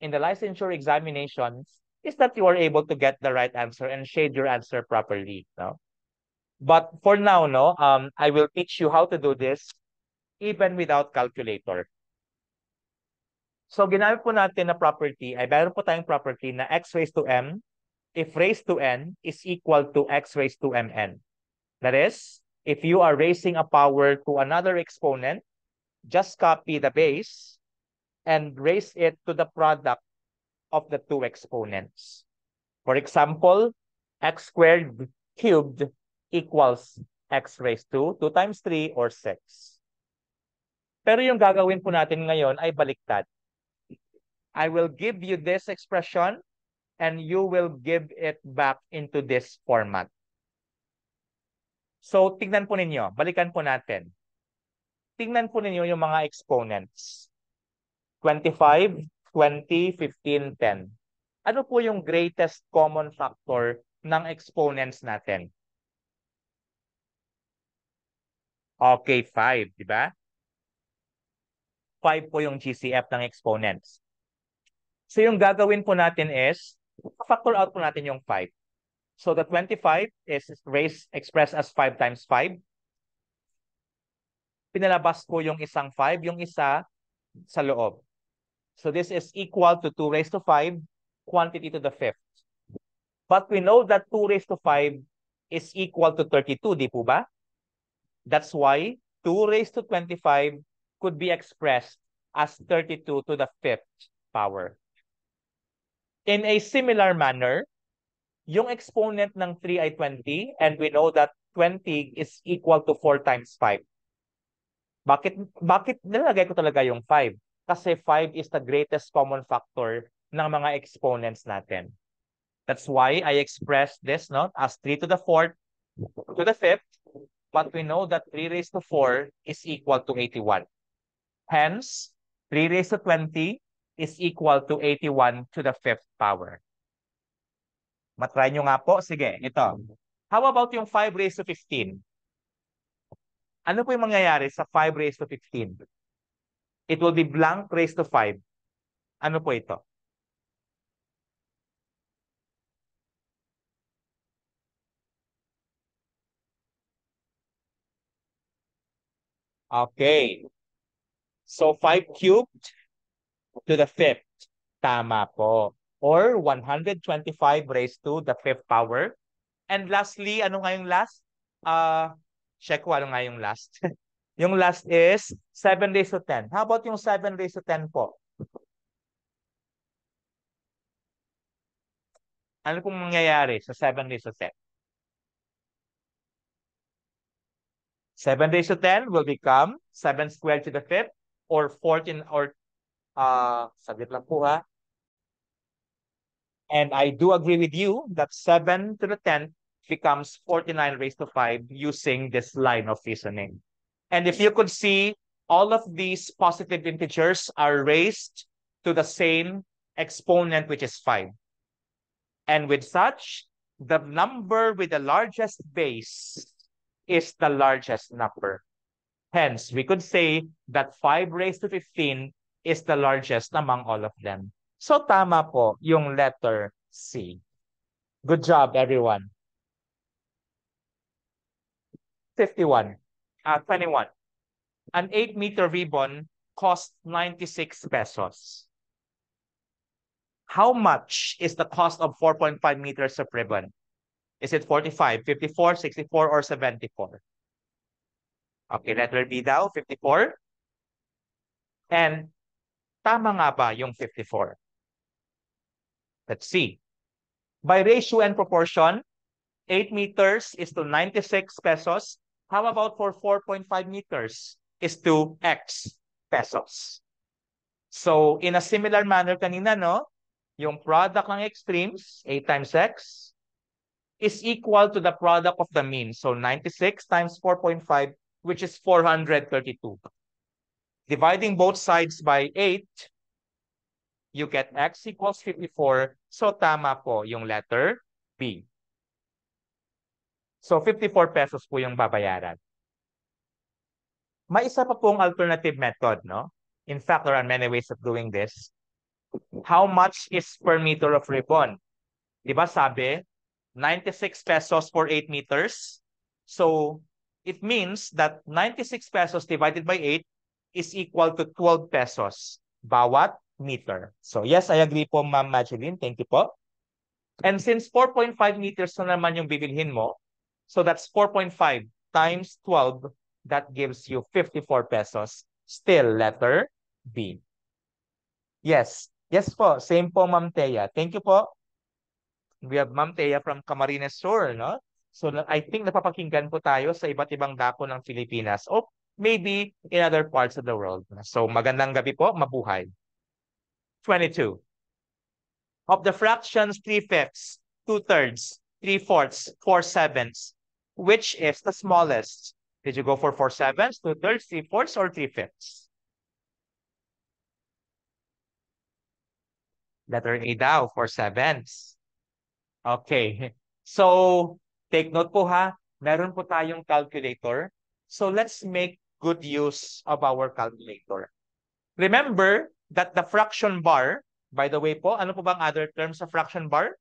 in the licensure examinations, is that you are able to get the right answer and shade your answer properly. No? But for now, no, um, I will teach you how to do this even without calculator. So, ginamit po natin na property, ay meron po tayong property na x raised to m if raised to n is equal to x raised to mn. That is, if you are raising a power to another exponent, just copy the base and raise it to the product of the two exponents. For example, x squared cubed equals x raised to two times three or six. Pero yung gagawin po natin ngayon ay baliktad. I will give you this expression and you will give it back into this format. So, tignan po ninyo. Balikan po natin. Tignan po ninyo yung mga exponents. twenty-five, twenty, fifteen, ten. Ano po yung greatest common factor ng exponents natin? Okay, five, di ba? five po yung G C F ng exponents. So yung gagawin po natin is, factor out po natin yung five. So the twenty-five is raised, expressed as five times five. Pinalabas po yung isang five, yung isa sa loob. So this is equal to two raised to five, quantity to the fifth. But we know that two raised to five is equal to thirty-two, di po ba? That's why two raised to twenty-five could be expressed as thirty-two to the fifth power. In a similar manner, yung exponent ng three ay twenty, and we know that twenty is equal to four times five. Bakit, bakit nilagay ko talaga yung five? Kasi five is the greatest common factor ng mga exponents natin. That's why I express this no, as three to the fourth to the fifth, but we know that three raised to four is equal to eighty-one. Hence, three raised to twenty is equal to eighty-one to the fifth power. Matry nyo nga po. Sige, ito. How about yung five raised to fifteen? Ano po yung mangyayari sa five raised to fifteen? It will be blank raised to five. Ano po ito? Okay. So five cubed to the fifth, tama po. Or one hundred twenty-five raised to the fifth power. And lastly, ano nga yung last? Uh, check ko, ano nga yung last? Yung last is seven raised to ten. How about yung seven raised to ten po? Ano pong mangyayari sa seven raised to ten? seven raised to ten will become seven squared to the fifth. Or fourteen, or, uh, sabit lang po ha. And I do agree with you that seven to the tenth becomes forty-nine raised to five using this line of reasoning. And if you could see, all of these positive integers are raised to the same exponent, which is five. And with such, the number with the largest base is the largest number. Hence, we could say that five raised to fifteen is the largest among all of them. So tama po yung letter C. Good job, everyone. fifty-one. Uh, twenty-one. An eight meter ribbon costs ninety-six pesos. How much is the cost of four point five meters of ribbon? Is it forty-five, fifty-four, sixty-four, or seventy-four? Okay, letter B daw, fifty-four. And tama nga ba yung fifty-four? Let's see. By ratio and proportion, eight meters is to ninety-six pesos. How about for four point five meters is to X pesos? So in a similar manner kanina, no? Yung product ng extremes, eight times X, is equal to the product of the mean. So ninety-six times four point five, which is four hundred thirty-two. Dividing both sides by eight, you get X equals fifty-four. So tama po yung letter B. So fifty-four pesos po yung babayaran. May isa pa pong alternative method, no? In fact, there are many ways of doing this. How much is per meter of ribbon? Diba sabi, ninety-six pesos for eight meters. So it means that ninety-six pesos divided by eight is equal to twelve pesos bawat meter. So yes, I agree po, Ma'am Mageline. Thank you po. And since four point five meters na naman yung bibilhin mo, so that's four point five times twelve. That gives you fifty-four pesos. Still letter B. Yes. Yes po. Same po, Ma'am Thea. Thank you po. We have Ma'am Thea from Camarines Sur, no? So I think napapakinggan po tayo sa iba't ibang dako ng Pilipinas. Oh, maybe in other parts of the world. So, magandang gabi po, mabuhay. twenty-two. Of the fractions three-fifths, two-thirds, three-fourths, four-sevenths, which is the smallest? Did you go for four-sevenths, two-thirds, three-fourths, or three-fifths? Letter A daw, four-sevenths. Okay. So, take note po ha, meron po tayong calculator. So, let's make good use of our calculator. Remember that the fraction bar, by the way po, ano po bang other terms sa fraction bar?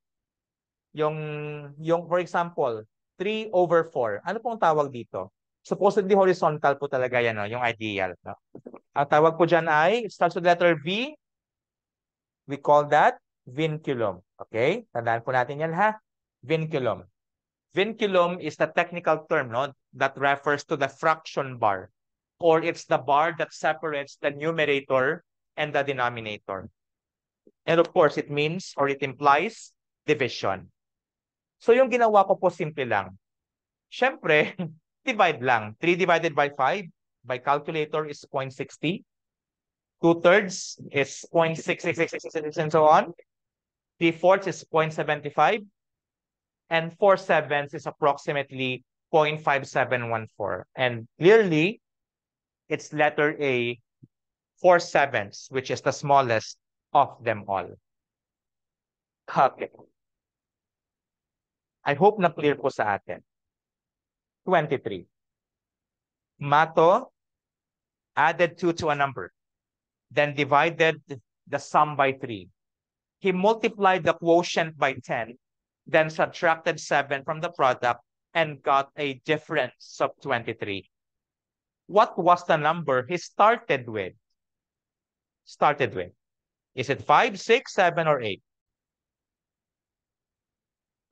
Yung, yung for example, three over four. Ano pong tawag dito? Supposedly horizontal po talaga yan, no? Yung ideal. No? Ang tawag po dyan ay, it starts with letter V. We call that vinculum. Okay? Tandaan po natin yan, ha? Vinculum. Vinculum is the technical term, no? That refers to the fraction bar, or it's the bar that separates the numerator and the denominator. And of course, it means or it implies division. So yung ginawa ko po simple lang. Siyempre, divide lang. three divided by five by calculator is zero point six zero. two-thirds is zero point six six six six and so on. three-fourths is zero point seven five. And four-sevenths is approximately zero point five seven one four. And clearly, it's letter A, four-sevenths, which is the smallest of them all. Okay. I hope na clear po sa atin. twenty-three. Mato added two to a number, then divided the sum by three. He multiplied the quotient by ten, then subtracted seven from the product and got a difference of twenty-three. What was the number he started with? Started with. Is it five, six, seven, or eight?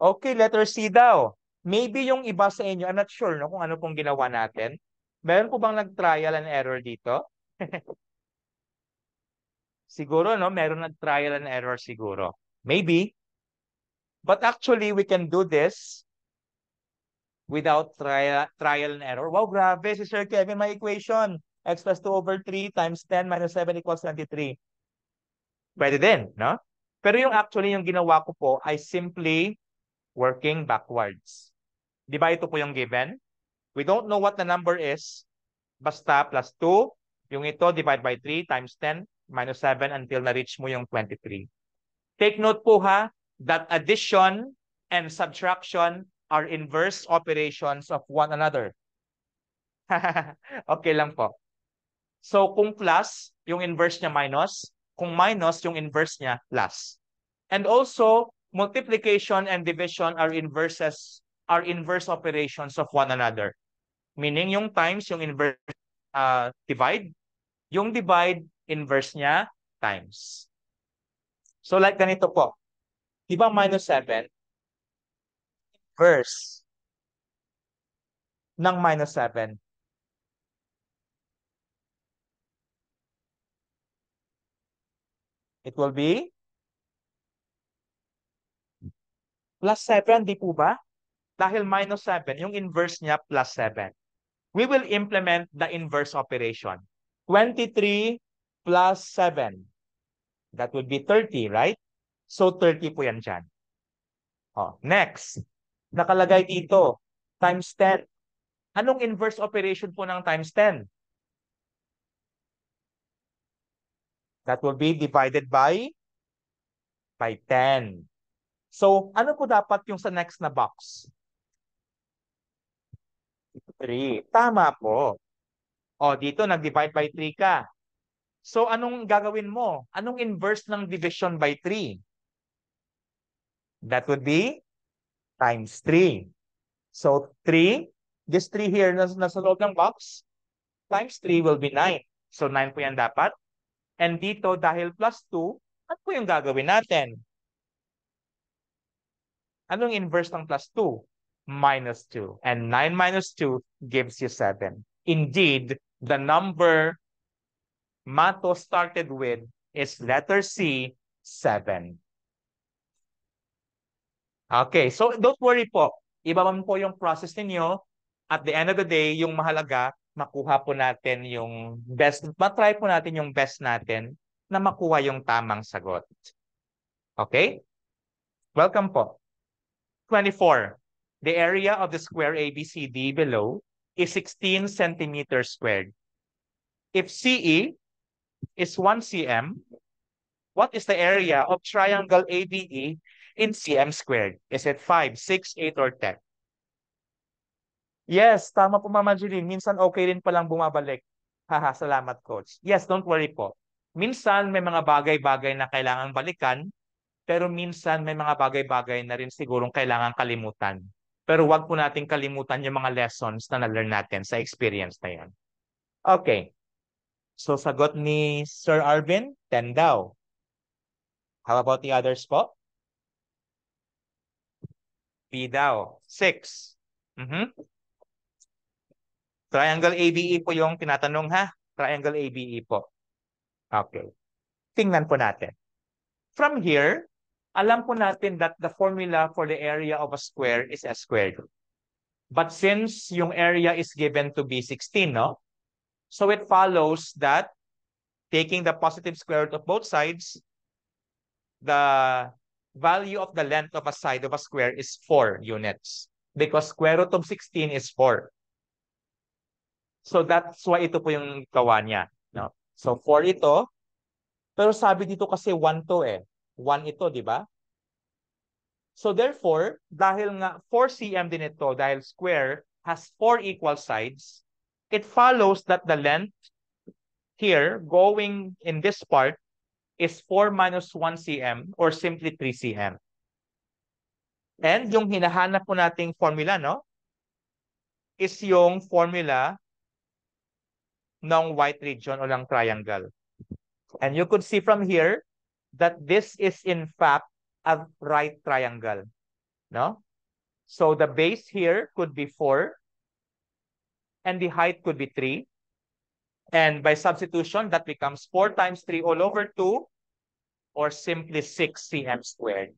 Okay, letter C daw. Maybe yung iba sa inyo, I'm not sure no, kung ano pong ginawa natin. Meron po bang nag-trial and error dito? Siguro, no? Meron nag-trial and error siguro. Maybe. But actually, we can do this without trial, trial and error. Wow, grabe si Sir Kevin, my equation. X plus two over three times ten minus seven equals twenty-three. Pwede din, no? Pero yung actually, yung ginawa ko po ay simply working backwards. Di ba ito po yung given? We don't know what the number is. Basta plus two, yung ito divide by three times ten minus seven until na-reach mo yung twenty-three. Take note po ha that addition and subtraction are inverse operations of one another. Okay lang po. So kung plus, yung inverse niya minus. Kung minus, yung inverse niya plus. And also, multiplication and division are inverses, are inverse operations of one another. Meaning yung times, yung inverse uh, divide. Yung divide, inverse niya, times. So like ganito po. Di ba minus seven? Inverse ng minus seven. It will be plus seven, di po ba? Dahil minus seven, yung inverse niya plus seven. We will implement the inverse operation. twenty-three plus seven. That would be thirty, right? So thirty po yan dyan. Oh, next, nakalagay dito, times ten. Anong inverse operation po ng times ten? That will be divided by by ten. So, ano po dapat yung sa next na box? three. Tama po. O, dito, nag-divide by three ka. So, anong gagawin mo? Anong inverse ng division by three? That would be times three. So, three, this three here na nasa loob ng box, times three will be nine. So, nine po yan dapat. And dito, dahil plus two, ano po yung gagawin natin? Anong inverse ng plus two? Minus two. And nine minus two gives you seven. Indeed, the number Mato started with is letter C, seven. Okay, so don't worry po. Iba man po yung process ninyo. At the end of the day, yung mahalaga, makuha po natin yung best, matry po natin yung best natin na makuha yung tamang sagot. Okay? Welcome po. twenty-four. The area of the square A B C D below is sixteen centimeters squared. If C E is one centimeter, what is the area of triangle A D E in cm squared? Is it five, six, eight, or ten? Yes, tama po Mama Jeline. Minsan okay rin palang bumabalik. Haha, salamat coach. Yes, don't worry po. Minsan may mga bagay-bagay na kailangan balikan, pero minsan may mga bagay-bagay na rin sigurong kailangan kalimutan. Pero wag po nating kalimutan yung mga lessons na na-learn natin sa experience na yan. Okay. So, sagot ni Sir Arvin, ten daw. How about the others po? B daw, six. Mm-hmm. Triangle A B E po yung tinatanong ha. Triangle A B E po. Okay. Tingnan po natin. From here, alam po natin that the formula for the area of a square is S squared. But since yung area is given to be sixteen, no? So it follows that taking the positive square root of both sides, the value of the length of a side of a square is four units because square root of sixteen is four. So that's why ito po yung gawa niya. No? So four ito, pero sabi dito kasi one to eh. one ito, di ba? So therefore, dahil nga four centimeters din ito, dahil square has four equal sides, it follows that the length here going in this part is four minus one centimeter or simply three centimeters. And yung hinahanap po nating formula, no? Is yung formula ng white region o ng triangle. And you could see from here that this is in fact a right triangle. No? So the base here could be four. And the height could be three. And by substitution, that becomes four times three all over two, or simply six centimeters squared.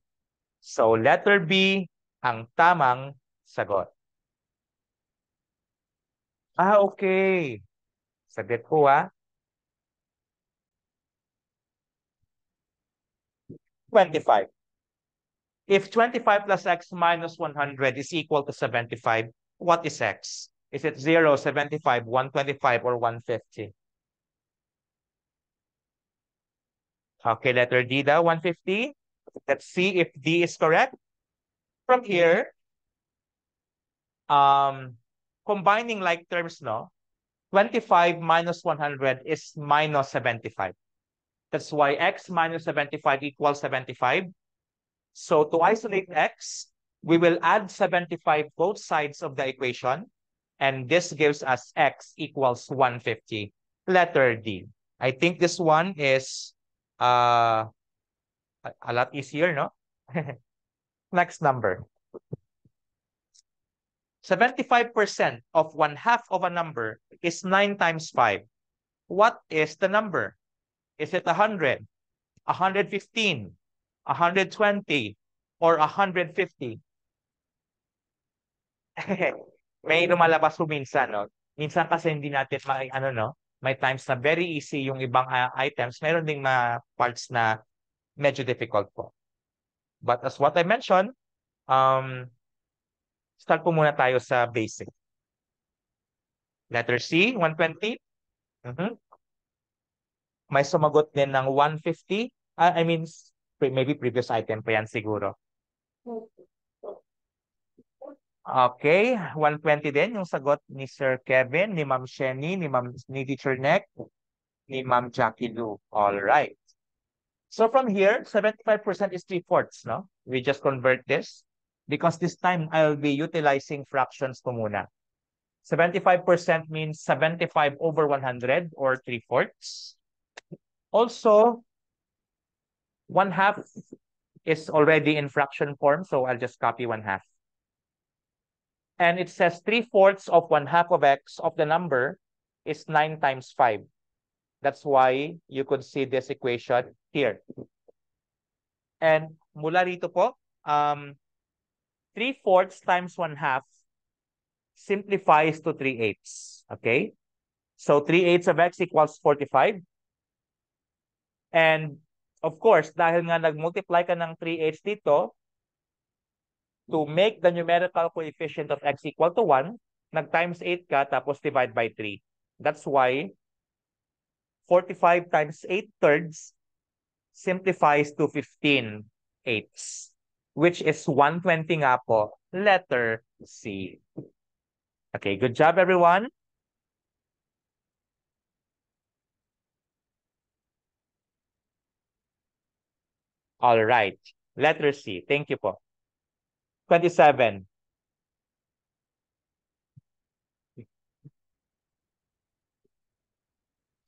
So letter B ang tamang sagot. Ah, okay. Sagot po ah. twenty-five. If twenty-five plus x minus one hundred is equal to seventy-five, what is x? Is it zero, seventy-five, one twenty-five, or one fifty? Okay, letter D, the one fifty. Let's see if D is correct. From here, um, combining like terms, no? twenty-five minus one hundred is minus seventy-five. That's why x minus seventy-five equals seventy-five. So to isolate x, we will add seventy-five both sides of the equation. And this gives us x equals one fifty. Letter D. I think this one is uh, a lot easier, no? Next number. seventy-five percent of one half of a number is nine times five. What is the number? Is it one hundred, one hundred fifteen, one hundred twenty, or one hundred fifty? May lumalabas po minsan, no? Minsan kasi hindi natin may, ano, no? May times na very easy yung ibang uh, items. Meron ding mga parts na medyo difficult po. But as what I mentioned, um, start po muna tayo sa basic. Letter C, one twenty. Mm-hmm. May sumagot din ng one fifty. Uh, I mean, maybe previous item pa yan siguro. Okay, one twenty din yung sagot ni Sir Kevin, ni Ma'am Shenny, ni Ma'am ni Teacher Neck, ni Ma'am Jackie Lou. All right. So from here, seventy-five percent is three-fourths, no? We just convert this because this time I'll be utilizing fractions po muna. seventy-five percent means seventy-five over one hundred or three-fourths. Also, one-half is already in fraction form, so I'll just copy one-half. And it says three-fourths of one-half of x of the number is nine times five. That's why you could see this equation here. And mula rito po, um, three-fourths times one-half simplifies to three-eighths. Okay? So three-eighths of x equals forty-five. And of course, dahil nga nag-multiply ka ng three-eighths dito, to make the numerical coefficient of x equal to one, nag-times eight ka, tapos divide by three. That's why forty-five times eight thirds simplifies to fifteen eighths, which is one twenty nga po, letter C. Okay, good job everyone. All right, letter C. Thank you po. twenty-seven.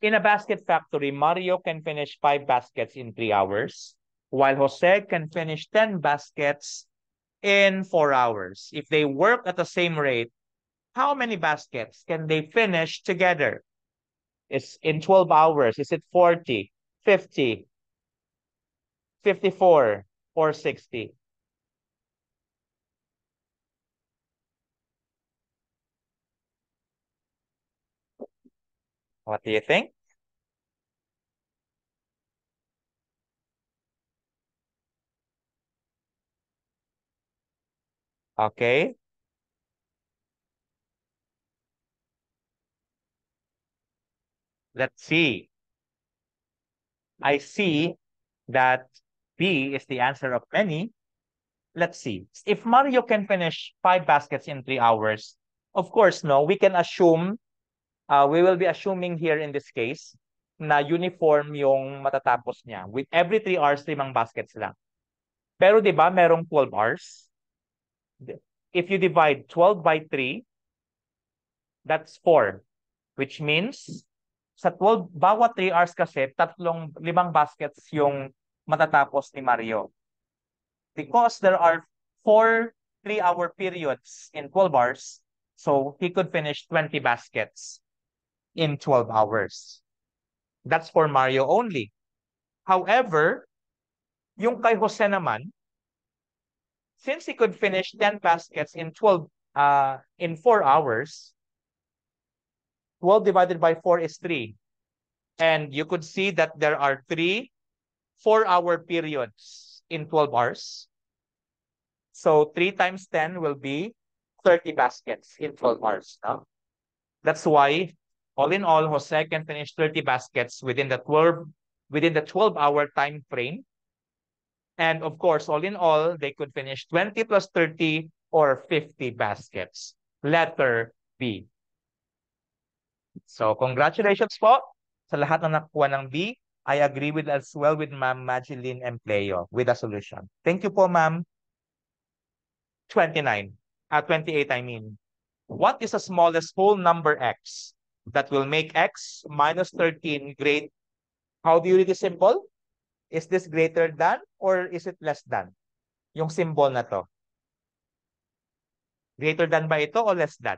In a basket factory, Mario can finish five baskets in three hours, while Jose can finish ten baskets in four hours. If they work at the same rate, how many baskets can they finish together? It's in twelve hours. Is it forty, fifty, fifty-four, or sixty? What do you think? Okay. Let's see. I see that B is the answer of many. Let's see. If Mario can finish five baskets in three hours, of course, no, we can assume Uh, we will be assuming here in this case na uniform yung matatapos niya. With every three hours, limang baskets lang. Pero di ba merong twelve hours? If you divide twelve by three, that's four. Which means, sa twelve, bawat three hours kasi, tatlong limang baskets yung matatapos ni Mario. Because there are four three-hour periods in twelve hours, so he could finish twenty baskets in twelve hours. That's for Mario only. However, yung kay Jose naman, since he could finish ten baskets in twelve uh in four hours, twelve divided by four is three. And you could see that there are three four-hour periods in twelve hours. So three times ten will be thirty baskets in twelve hours. No? That's why all in all, Jose can finish thirty baskets within the twelve within the twelve hour time frame. And of course, all in all, they could finish twenty plus thirty or fifty baskets. Letter B. So congratulations po sa lahat na nakuha ng B. I agree with as well with Ma'am Mageline Empleyo with a solution. Thank you po, ma'am. twenty-nine, uh, twenty-eight I mean. What is the smallest whole number x that will make x minus thirteen great? How do you read the symbol? Is this greater than or is it less than? Yung symbol na to. Greater than ba ito o less than?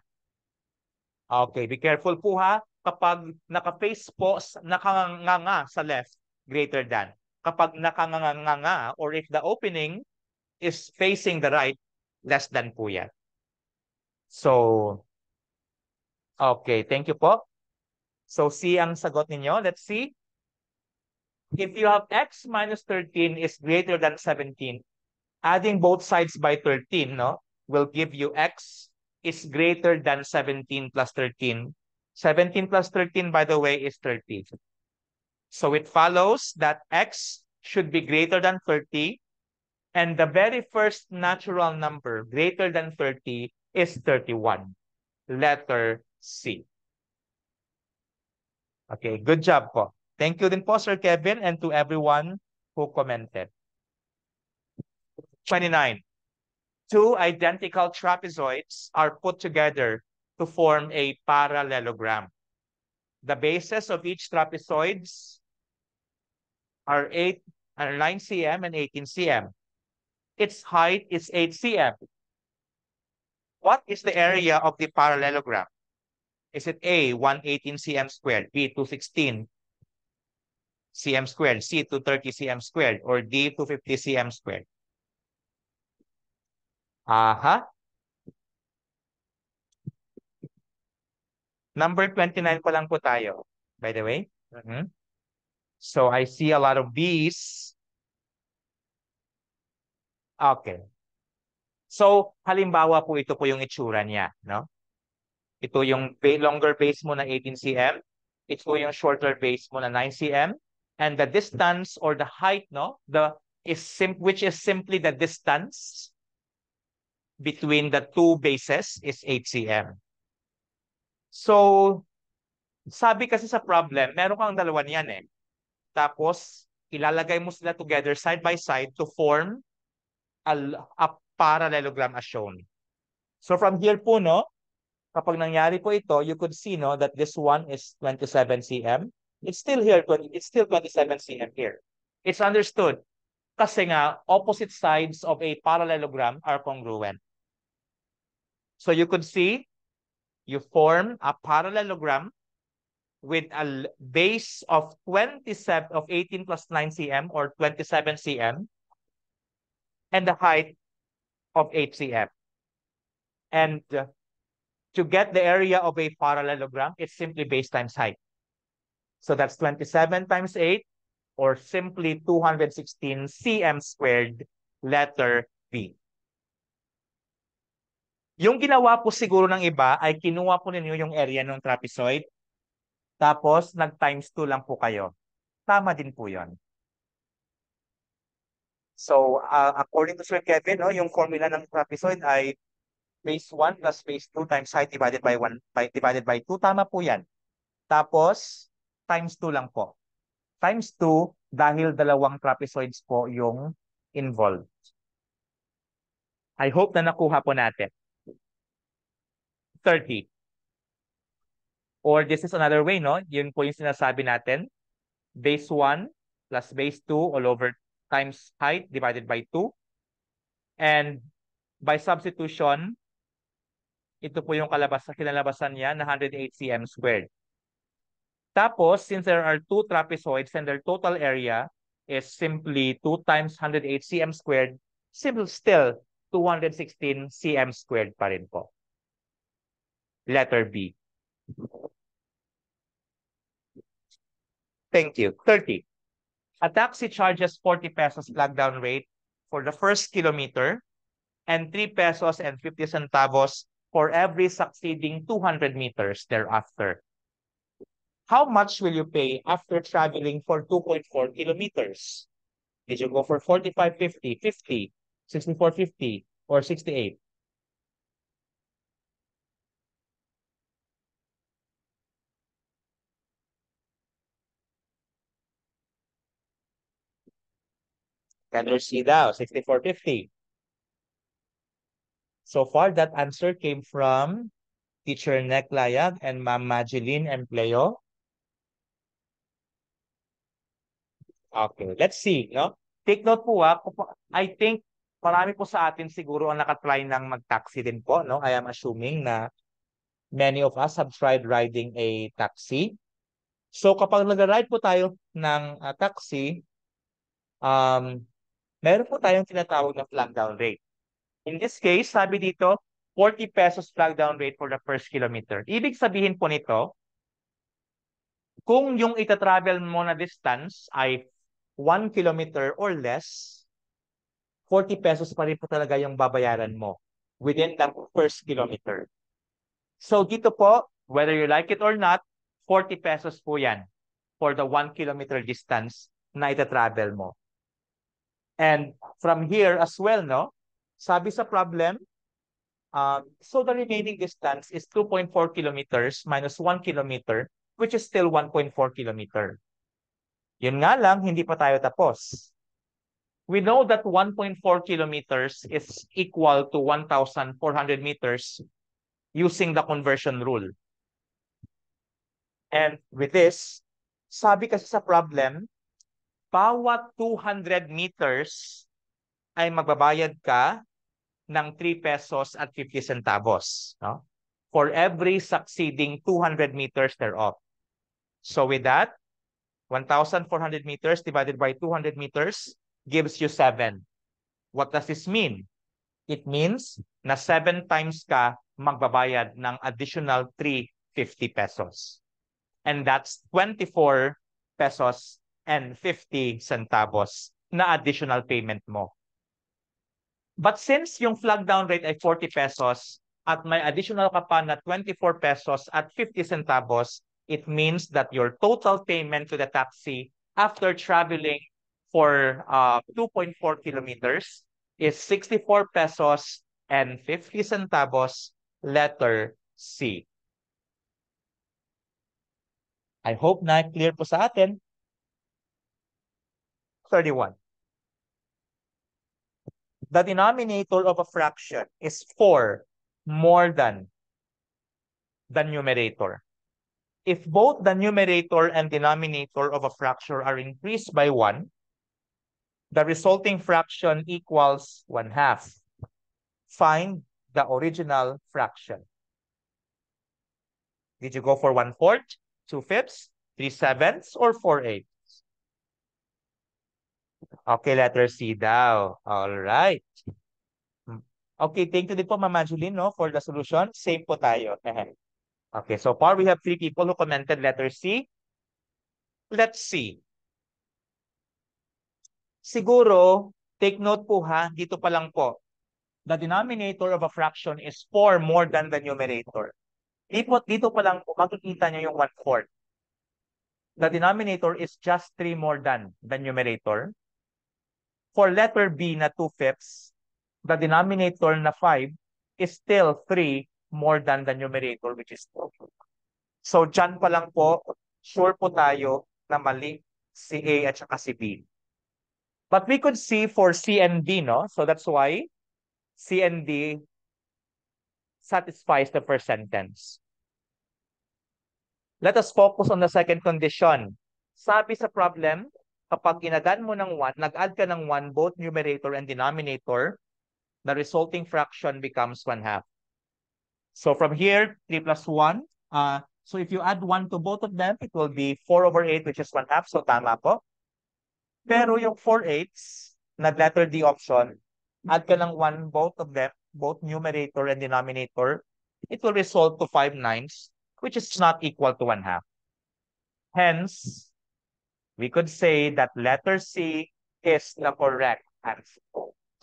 Okay, be careful po ha. Kapag naka-face po, nakanganga sa left, greater than. Kapag nakanganga or if the opening is facing the right, less than po yan. So, okay, thank you po. So, C ang sagot ninyo. Let's see. If you have x minus thirteen is greater than seventeen, adding both sides by thirteen, no, will give you x is greater than seventeen plus thirteen. seventeen plus thirteen, by the way, is thirty. So it follows that x should be greater than thirty, and the very first natural number greater than thirty is thirty-one. Letter C. Okay, good job po. Thank you din po, Sir Kevin, and to everyone who commented. twenty-nine. Two identical trapezoids are put together to form a parallelogram. The bases of each trapezoids are eight, nine centimeters and eighteen centimeters. Its height is eight centimeters. What is the area of the parallelogram? Is it A, one hundred eighteen centimeters squared, B, two hundred sixteen centimeters squared, C, two hundred thirty centimeters squared, or D, two hundred fifty centimeters squared? Aha. Number twenty-nine pa lang po tayo, by the way. Mm-hmm. So I see a lot of B's. Okay. So halimbawa po ito po yung itsura niya, no? Ito yung longer base mo na eighteen centimeters, ito po yung shorter base mo na nine centimeters, and the distance or the height, no, the is sim which is simply the distance between the two bases is eight centimeters. So, sabi kasi sa problem, meron kang dalawa niyan eh. Tapos, ilalagay mo sila together side by side to form a, a parallelogram as shown. So, from here po, no, kapag nangyari po ito, you could see, no, that this one is twenty-seven centimeters. It's still here, it's still twenty-seven centimeters here. It's understood. Kasi nga, opposite sides of a parallelogram are congruent. So, you could see, you form a parallelogram with a base of twenty-seven of eighteen plus nine centimeters or twenty-seven centimeters and the height of eight centimeters. And to get the area of a parallelogram, it's simply base times height. So that's twenty-seven times eight or simply two hundred sixteen centimeters squared. Letter B. Yung ginawa po siguro ng iba ay kinuha po ninyo yung area ng trapezoid. Tapos, nag-times two lang po kayo. Tama din po yun. So, uh, according to Sir Kevin, no, yung formula ng trapezoid ay base one plus base two times height divided by one by, divided by two. Tama po yan. Tapos, times two lang po. Times two dahil dalawang trapezoids po yung involved. I hope na nakuha po natin. thirty. Or this is another way, no? Yun po yung sinasabi natin. Base one plus base two all over times height divided by two. And by substitution, ito po yung kalabasa, kinalabasan niya na one hundred eight centimeters squared. Tapos, since there are two trapezoids and their total area is simply two times one hundred eight centimeters squared, simple still two hundred sixteen centimeters squared pa rin po. Letter B. Thank you. thirty. A taxi charges forty pesos flag down rate for the first kilometer and three pesos and fifty centavos for every succeeding two hundred meters thereafter. How much will you pay after traveling for two point four kilometers? Did you go for forty-five fifty, fifty, sixty-four fifty, or sixty-eight? Can you see that? sixty-four fifty. So far, that answer came from Teacher Neck Layag and Ma'am Mageline Empleyo. Okay, let's see. No? Take note po, ha? I think marami po sa atin siguro ang nakatry ng mag-taxi din po. No? I am assuming na many of us have tried riding a taxi. So kapag nag-ride po tayo ng uh, taxi, um, meron po tayong tinatawag na flag down rate. In this case, sabi dito, forty pesos flag down rate for the first kilometer. Ibig sabihin po nito, kung yung itatravel mo na distance ay one kilometer or less, forty pesos pa rin po talaga yung babayaran mo within the first kilometer. So dito po, whether you like it or not, forty pesos po yan for the one kilometer distance na itatravel mo. And from here as well, no? Sabi sa problem, um, so the remaining distance is two point four kilometers minus one kilometer, which is still one point four kilometer. Yun nga lang, hindi pa tayo tapos. We know that one point four kilometers is equal to one thousand four hundred meters using the conversion rule. And with this, sabi kasi sa problem, bawat two hundred meters ay magbabayad ka ng three pesos at fifty centavos, no? For every succeeding two hundred meters thereof. So with that, one thousand four hundred meters divided by two hundred meters gives you seven. What does this mean? It means na seven times ka magbabayad ng additional three hundred fifty pesos. And that's twenty-four pesos and fifty centavos na additional payment mo. But since yung flag down rate ay forty pesos, at may additional ka pa na twenty-four pesos at fifty centavos, it means that your total payment to the taxi after traveling for uh, two point four kilometers is sixty-four pesos and fifty centavos, letter C. I hope na clear po sa atin. thirty-one. The denominator of a fraction is four. More than the numerator. If both the numerator and denominator of a fraction are increased by one, the resulting fraction equals one half. Find the original fraction. Did you go for one fourth, two fifths, three sevenths, or four eighths? Okay, letter C daw. All right. Okay, thank you din po, Ma'am Jeline, no, for the solution. Same po tayo. Okay, so far we have three people who commented letter C. Let's see. Siguro, take note po ha, dito pa lang po. The denominator of a fraction is four more than the numerator. Dito, dito pa lang po, makikita nyo yung one-fourth. The denominator is just three more than the numerator. For letter B na two-fifths, the denominator na five is still three more than the numerator, which is two. So, dyan pa lang po, sure po tayo na mali si A at saka si B. But we could see for C and D, no? So, that's why C and D satisfies the first sentence. Let us focus on the second condition. Sabi sa problem, kapag inadan mo ng one, nag-add ka ng one, both numerator and denominator, the resulting fraction becomes one half. So from here, three plus one. Uh, so if you add one to both of them, it will be four over eight, which is one half. So tama po. Pero yung four eighths, nag-letter D option, add ka ng one, both of them, both numerator and denominator, it will result to five ninths, which is not equal to one half. Hence, we could say that letter C is the correct answer.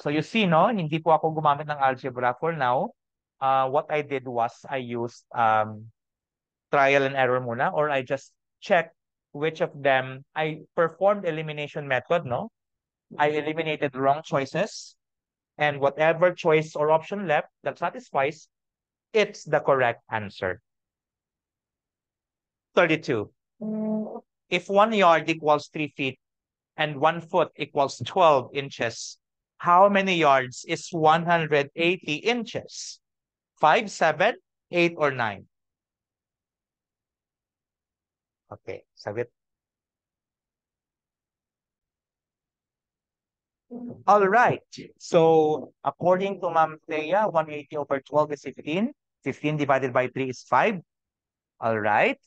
So you see, no, hindi po ako gumamit ng algebra for now. Uh, what I did was I used um, trial and error muna, or I just checked which of them. I performed elimination method, no? I eliminated wrong choices, and whatever choice or option left that satisfies, it's the correct answer. thirty-two. If one yard equals three feet and one foot equals twelve inches, how many yards is one hundred eighty inches? Five, seven, eight, or nine? Okay, sabit. All right. So according to Ma'am Thea, one hundred eighty over twelve is fifteen. fifteen divided by three is five. All right.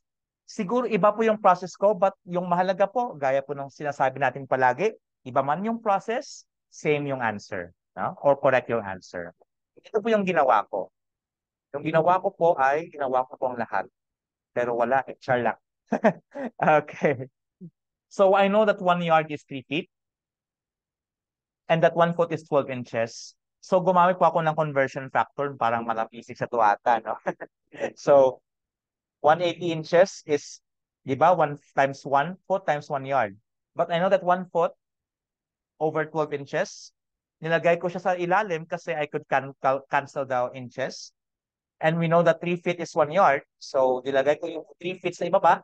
Siguro iba po yung process ko, but yung mahalaga po, gaya po nung sinasabi natin palagi, iba man yung process, same yung answer, no? Or correct yung answer. Ito po yung ginawa ko. Yung ginawa ko po ay, ginawa ko po ang lahat. Pero wala, eh, char lang. Okay. So I know that one yard is three feet and that one foot is twelve inches. So gumamit po ako ng conversion factor, parang malapisic sa tuwata, no? So, one hundred eighty inches is, di ba, one times one foot times one yard. But I know that one foot over twelve inches, nilagay ko siya sa ilalim kasi I could can cancel the inches. And we know that three feet is one yard. So, nilagay ko yung three feet sa ibaba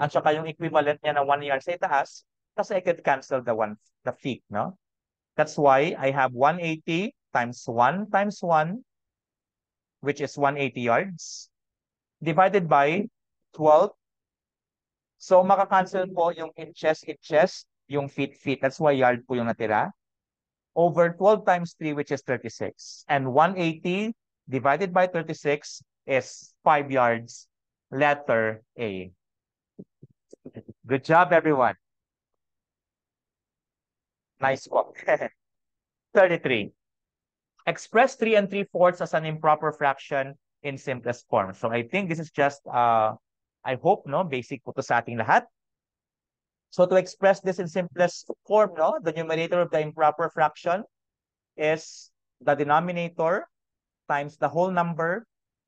at saka yung equivalent niya na one yard sa itaas kasi I could cancel the one the feet, no? That's why I have one hundred eighty times one times one, which is one hundred eighty yards, divided by twelve. So, makakancel po yung inches, inches, yung feet, feet. That's why yard po yung natira. Over twelve times three, which is thirty-six. And one hundred eighty divided by thirty-six is five yards, letter A. Good job, everyone. Nice work. thirty-three. Express three and three-fourths as an improper fraction in simplest form. So I think this is just, uh, I hope, no, basic po to sa ating lahat. So to express this in simplest form, no, the numerator of the improper fraction is the denominator times the whole number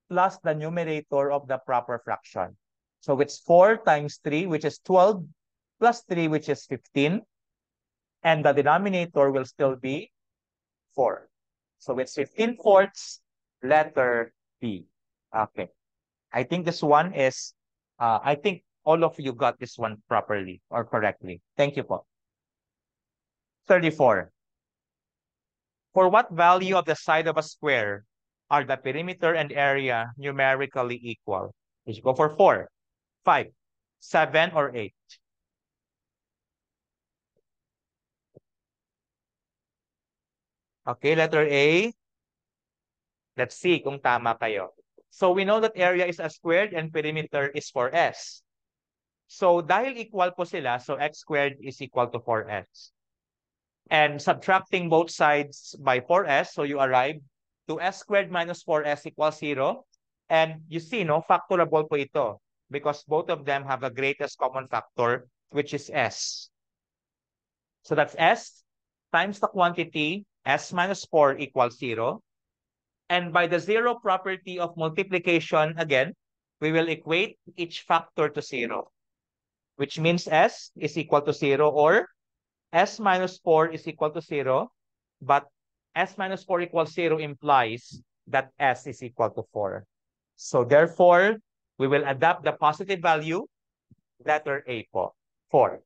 plus the numerator of the proper fraction. So it's four times three, which is twelve, plus three, which is fifteen, and the denominator will still be four. So it's fifteen fourths, letter B. Okay. I think this one is, uh, I think all of you got this one properly or correctly. Thank you, Paul. thirty-four. For what value of the side of a square are the perimeter and area numerically equal? We should go for four, five, seven, or eight. Okay, letter A. Let's see kung tama kayo. So we know that area is S squared and perimeter is four S. So dahil equal po sila, so X squared is equal to four S. And subtracting both sides by four S, so you arrive to S squared minus four S equals zero. And you see, no, factorable po ito because both of them have the greatest common factor, which is S. So that's S times the quantity S minus four equals zero. And by the zero property of multiplication, again, we will equate each factor to zero, which means S is equal to zero, or S minus four is equal to zero, but S minus four equals zero implies that S is equal to four. So therefore, we will adapt the positive value, letter A po, four.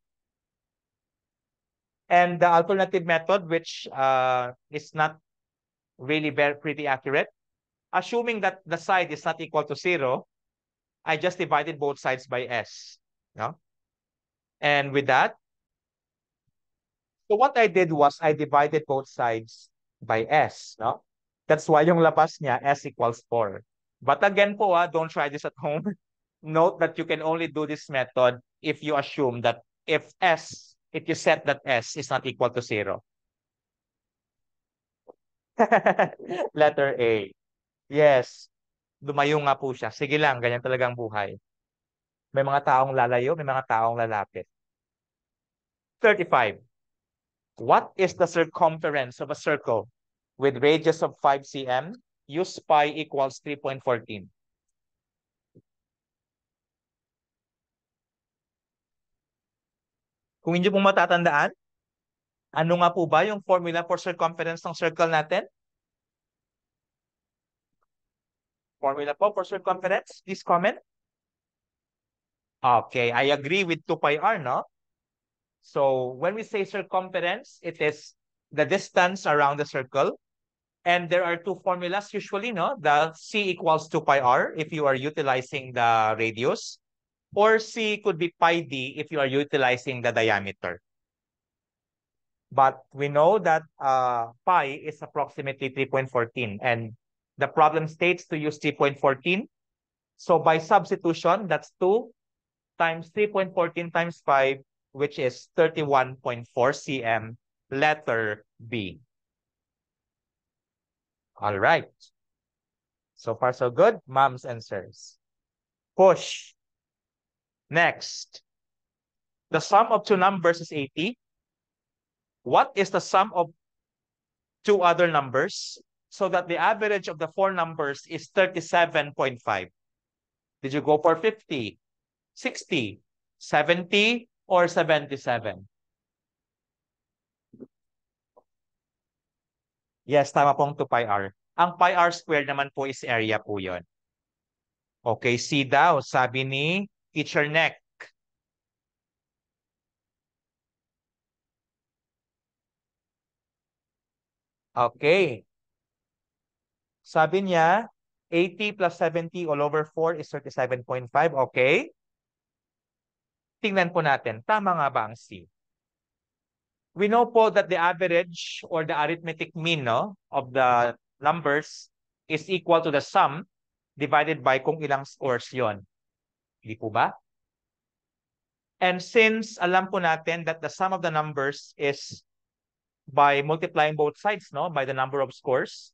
And the alternative method, which uh, is not really very pretty accurate. Assuming that the side is not equal to zero, I just divided both sides by S. No? And with that, so what I did was I divided both sides by S. No? That's why yung labas niya, S equals four. But again po, ah, don't try this at home. Note that you can only do this method if you assume that if S, if you set that S is not equal to zero. Letter A. Yes. Dumayo nga po siya. Sige lang, ganyan talagang buhay. May mga taong lalayo, may mga taong lalapit. thirty-five. What is the circumference of a circle with radius of five centimeters? Use pi equals three point one four. Kung hindi pong matatandaan, ano nga po ba yung formula for circumference ng circle natin? Formula po for circumference, please comment. Okay, I agree with two pi r, no? So when we say circumference, it is the distance around the circle. And there are two formulas usually, no? The c equals two pi r if you are utilizing the radius. Or C could be pi d if you are utilizing the diameter. But we know that uh, pi is approximately three point one four. And the problem states to use three point one four. So by substitution, that's two times three point one four times five, which is thirty-one point four centimeters, letter B. All right. So far, so good, moms and sirs. Push. Next, the sum of two numbers is eighty. What is the sum of two other numbers so that the average of the four numbers is thirty-seven point five? Did you go for fifty, sixty, seventy, or seventy-seven? Yes, tama pong two pi r. Ang pi r squared naman po is area po yun. Okay, C daw, sabi ni Teacher Neck. Okay. Sabi niya, eighty plus seventy all over four is thirty-seven point five. Okay. Tingnan po natin, tama nga ba ang C? We know po that the average or the arithmetic mean, no, of the numbers is equal to the sum divided by kung ilang scores yon. Di po ba? And since alam po natin that the sum of the numbers is by multiplying both sides, no, by the number of scores.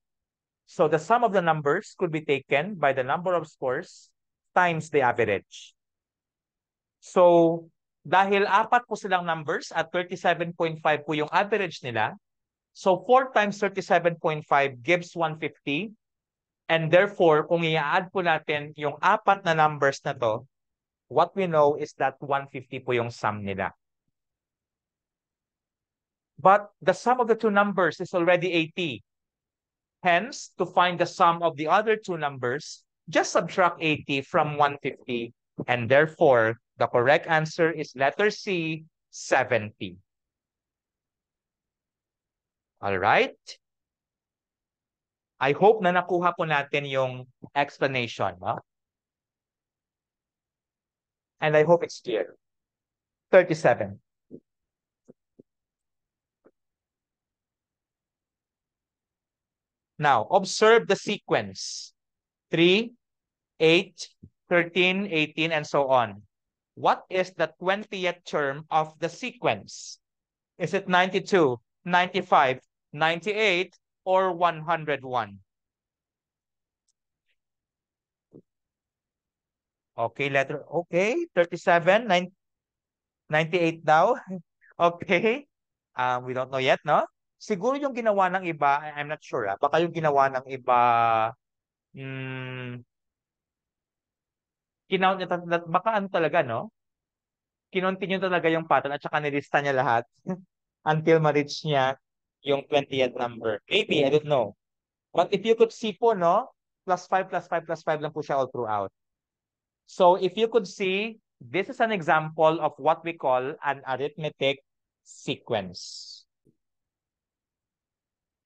So the sum of the numbers could be taken by the number of scores times the average. So dahil apat po silang numbers at thirty-seven point five po yung average nila, so four times thirty-seven point five gives one hundred fifty. And therefore, kung i-add po natin yung apat na numbers na to, what we know is that one hundred fifty po yung sum nila. But the sum of the two numbers is already eighty. Hence, to find the sum of the other two numbers, just subtract eighty from one hundred fifty. And therefore, the correct answer is letter C, seventy. All right? I hope na nakuha po natin yung explanation, no? And I hope it's clear. thirty-seven. Now, observe the sequence. three, eight, thirteen, eighteen, and so on. What is the twentieth term of the sequence? Is it ninety-two, ninety-five, ninety-eight, or one hundred one? Okay, letter, okay, thirty-seven, nine, ninety-eight now. Okay, um, we don't know yet, no? Siguro yung ginawa ng iba, I'm not sure, ha? Baka yung ginawa ng iba, hmm, kinaw, baka ano talaga, no? Kinontinue talaga yung pattern at saka nilista niya lahat until ma-reach niya yung twentieth number. Maybe, I don't know. But if you could see po, no? Plus five, plus five, plus five lang po siya all throughout. So if you could see, this is an example of what we call an arithmetic sequence.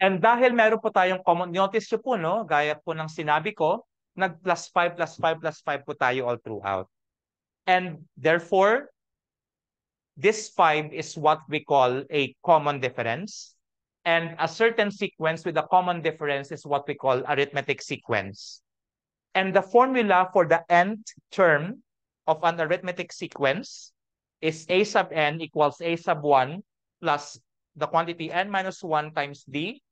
And dahil meron po tayong common, notice nyo po, no? Gaya po ng sinabi ko, nag plus five, plus five, plus five po tayo all throughout. And therefore, this five is what we call a common difference. And a certain sequence with a common difference is what we call arithmetic sequence. And the formula for the nth term of an arithmetic sequence is a sub n equals a sub one plus the quantity n minus one times d,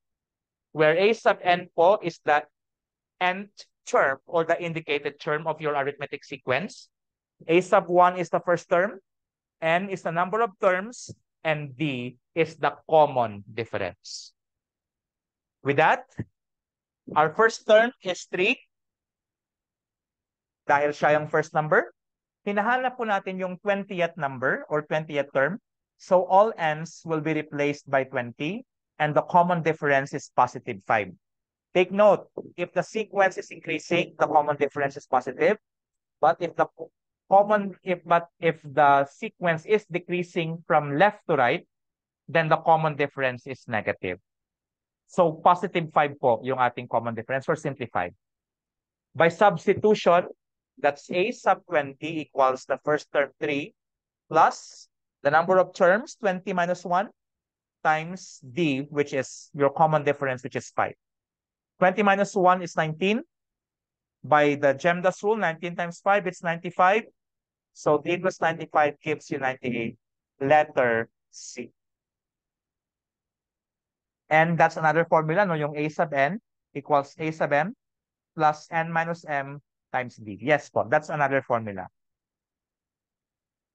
where a sub n po is the nth term or the indicated term of your arithmetic sequence. A sub one is the first term, n is the number of terms, and D is the common difference. With that, our first term is three. Dahil siya yung first number, hinahanap po natin yung twentieth number or twentieth term. So all n's will be replaced by twenty and the common difference is positive five. Take note, if the sequence is increasing, the common difference is positive. But if the common if but if the sequence is decreasing from left to right, then the common difference is negative. So positive five po yung ating common difference for simplify. By substitution, that's a sub twenty equals the first term three plus the number of terms, twenty minus one, times D, which is your common difference, which is five. twenty minus one is nineteen. By the GEMDAS rule, nineteen times five, it's ninety-five. So D plus ninety-five gives you ninety-eight. Letter C. And that's another formula, no? Yung A sub N equals A sub M plus N minus M times D. Yes, po. That's another formula.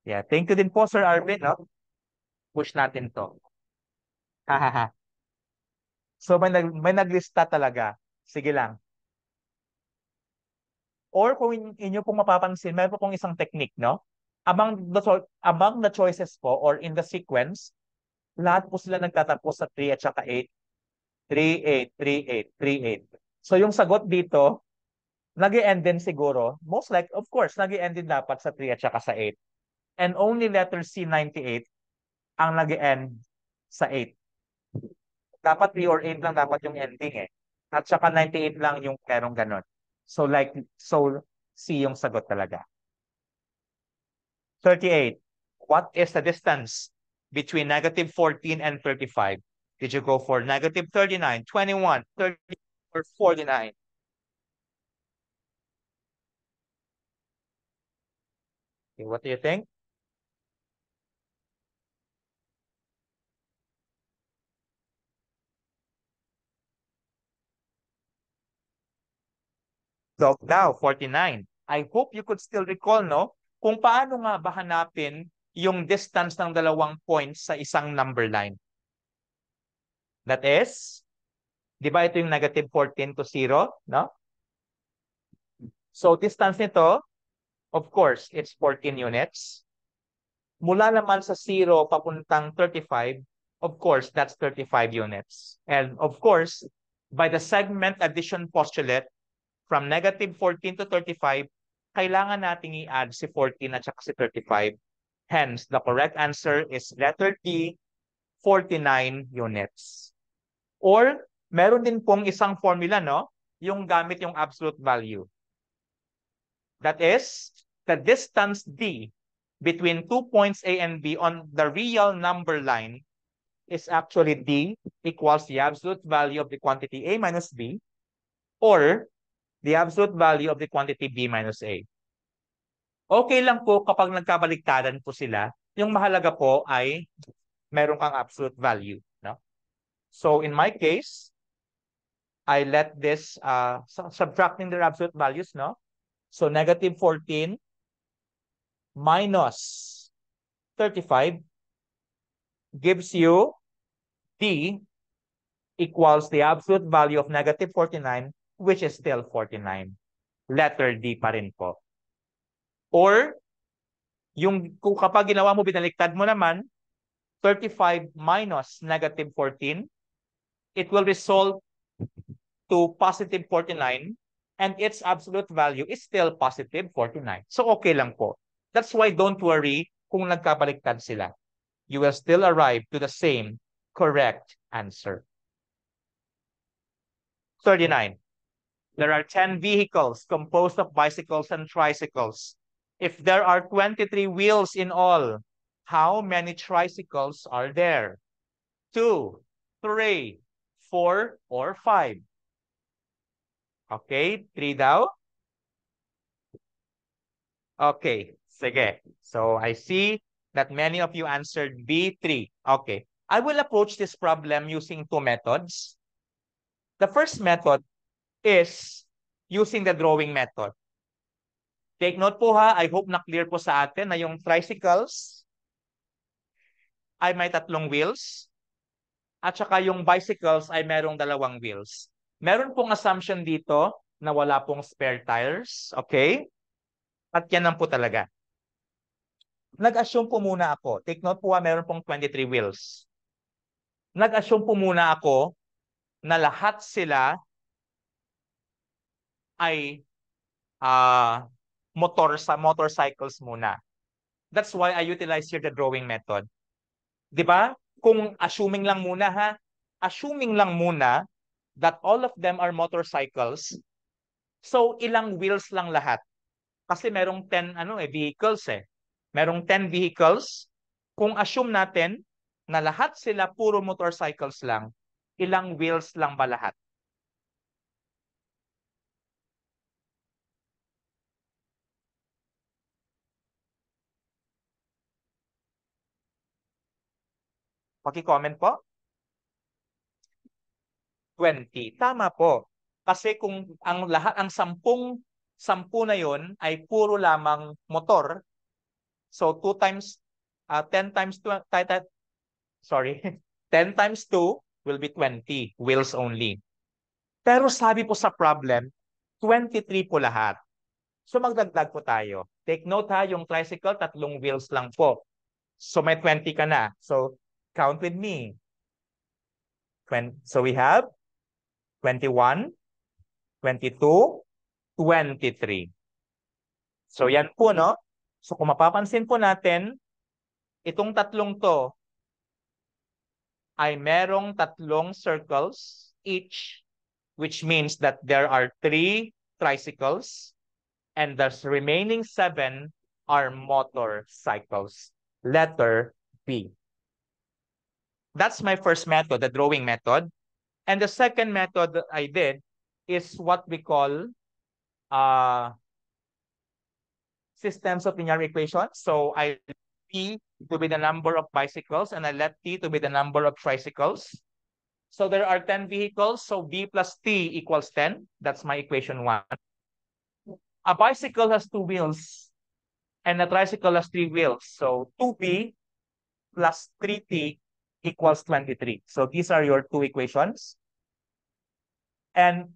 Yeah, thank you din po, Sir Arvin. No? Push natin to. Hahaha. So may, nag may naglista talaga. Sige lang. Or kung in inyo pong mapapansin, mayroon po pong isang technique, no? Among the, among the choices po or in the sequence, lahat po sila nagtatapos sa three at saka eight. three, eight, three, eight, three, eight. So yung sagot dito, nag-e-end din siguro. Most like, of course, nag-e-end din dapat sa three at saka sa eight. And only letter C, ninety-eight, ang nag-end sa eight. Dapat three or eight lang dapat yung ending eh. At saka ninety-eight lang yung merong ganun. So like, so C yung sagot talaga. thirty-eight. What is the distance between negative fourteen and thirty-five? Did you go for negative thirty-nine, twenty-one, thirty, or forty-nine? Okay, what do you think? So now, forty-nine. I hope you could still recall, no? Kung paano nga ba hanapin yung distance ng dalawang points sa isang number line. That is, di ba ito yung negative fourteen to zero, no? So distance nito, of course, it's fourteen units. Mula naman sa zero papuntang thirty-five, of course, that's thirty-five units. And of course, by the segment addition postulate, from negative fourteen to thirty-five, kailangan nating i-add si fourteen at saka si thirty-five. Hence, the correct answer is letter D, forty-nine units. Or, meron din pong isang formula, no? Yung gamit yung absolute value. That is, the distance D between two points A and B on the real number line is actually D equals the absolute value of the quantity A minus B, or the absolute value of the quantity B minus A. Okay lang po kapag nagkabaliktaran po sila, yung mahalaga po ay meron kang absolute value. No? So in my case, I let this, uh, subtracting their absolute values, no? So negative fourteen minus thirty-five gives you D equals the absolute value of negative forty-nine, which is still forty-nine. Letter D pa rin po. Or, yung, kung kapag ginawa mo, binaliktad mo naman, thirty-five minus negative fourteen, it will result to positive forty-nine and its absolute value is still positive forty-nine. So, okay lang po. That's why don't worry kung nagkabaliktad sila. You will still arrive to the same correct answer. thirty-nine. There are ten vehicles composed of bicycles and tricycles. If there are twenty-three wheels in all, how many tricycles are there? Two, three, four, or five? Okay, three daw. Okay, sige. So I see that many of you answered B three. Okay, I will approach this problem using two methods. The first method is using the drawing method. Take note po ha, I hope na clear po sa atin na yung tricycles ay may tatlong wheels at saka yung bicycles ay merong dalawang wheels. Meron pong assumption dito na wala pong spare tires. Okay? At yan lang po talaga. Nag-assume po muna ako. Take note po ha, meron pong twenty-three wheels. Nag-assume po muna ako na lahat sila ay uh, motor sa motorcycles muna. That's why I utilize here the drawing method. Diba? Kung assuming lang muna ha, assuming lang muna that all of them are motorcycles, so ilang wheels lang lahat. Kasi merong ten ano, eh, vehicles eh. Merong ten vehicles. Kung assume natin na lahat sila puro motorcycles lang, ilang wheels lang ba lahat? Paki-comment po. twenty. Tama po. Kasi kung ang lahat ang sampung, sampu na yon ay puro lamang motor. So two times uh, ten times two, sorry, ten times two will be twenty wheels only. Pero sabi po sa problem, twenty-three po lahat. So magdagdag po tayo. Take note ha, yung tricycle tatlong wheels lang po. So may twenty ka na. So count with me. So we have twenty-one, twenty-two, twenty-three. So yan po, no? So kung mapapansin po natin, itong tatlong to ay merong tatlong circles each, which means that there are three tricycles and the remaining seven are motorcycles. Letter B. That's my first method, the drawing method. And the second method that I did is what we call uh, systems of linear equations. So I let P to be the number of bicycles and I let T to be the number of tricycles. So there are ten vehicles. So B plus T equals ten. That's my equation one. A bicycle has two wheels and a tricycle has three wheels. So two B plus three T equals twenty-three. So these are your two equations. And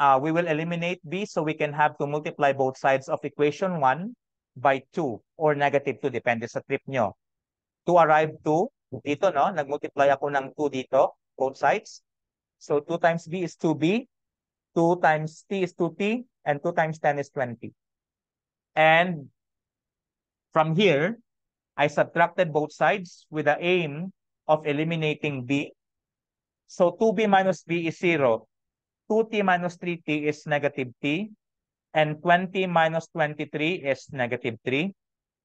uh, we will eliminate B, so we can have to multiply both sides of equation one by two or negative two, depende sa trip nyo. To arrive to, dito no, nagmultiply ako ng two dito, both sides. So two times B is two B, two times T is two T, and two times ten is twenty. And from here, I subtracted both sides with the aim of eliminating B. So two B minus B is zero. two T minus three T is negative T. And twenty minus twenty-three is negative three.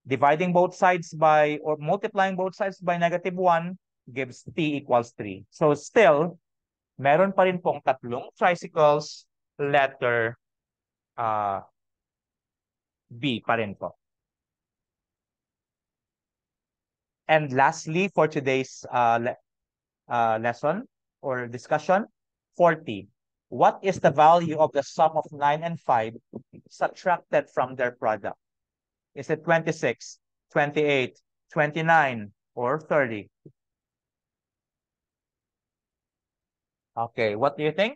Dividing both sides by, or multiplying both sides by negative one gives T equals three. So still, meron pa rin pong tatlong tricycles, letter uh, B pa rin po. And lastly, for today's uh, le uh, lesson or discussion, forty. What is the value of the sum of nine and five subtracted from their product? Is it twenty-six, twenty-eight, twenty-nine, or thirty? Okay, what do you think?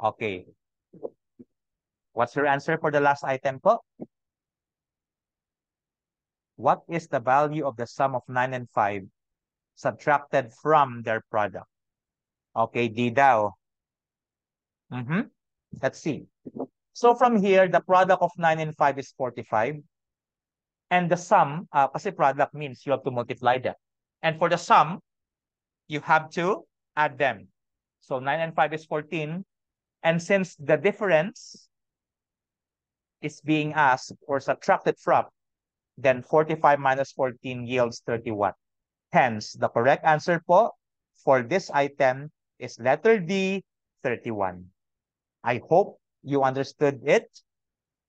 Okay. What's your answer for the last item po? What is the value of the sum of nine and five subtracted from their product? Okay, D daw. Mm-hmm. Let's see. So from here, the product of nine and five is forty-five. And the sum, uh, kasi product means you have to multiply them. And for the sum, you have to add them. So nine and five is fourteen. And since the difference is being asked or subtracted from, then forty-five minus fourteen yields thirty-one. Hence, the correct answer po for this item is letter D, thirty-one. I hope you understood it.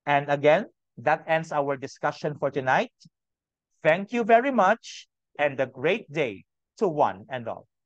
And again, that ends our discussion for tonight. Thank you very much and a great day to one and all.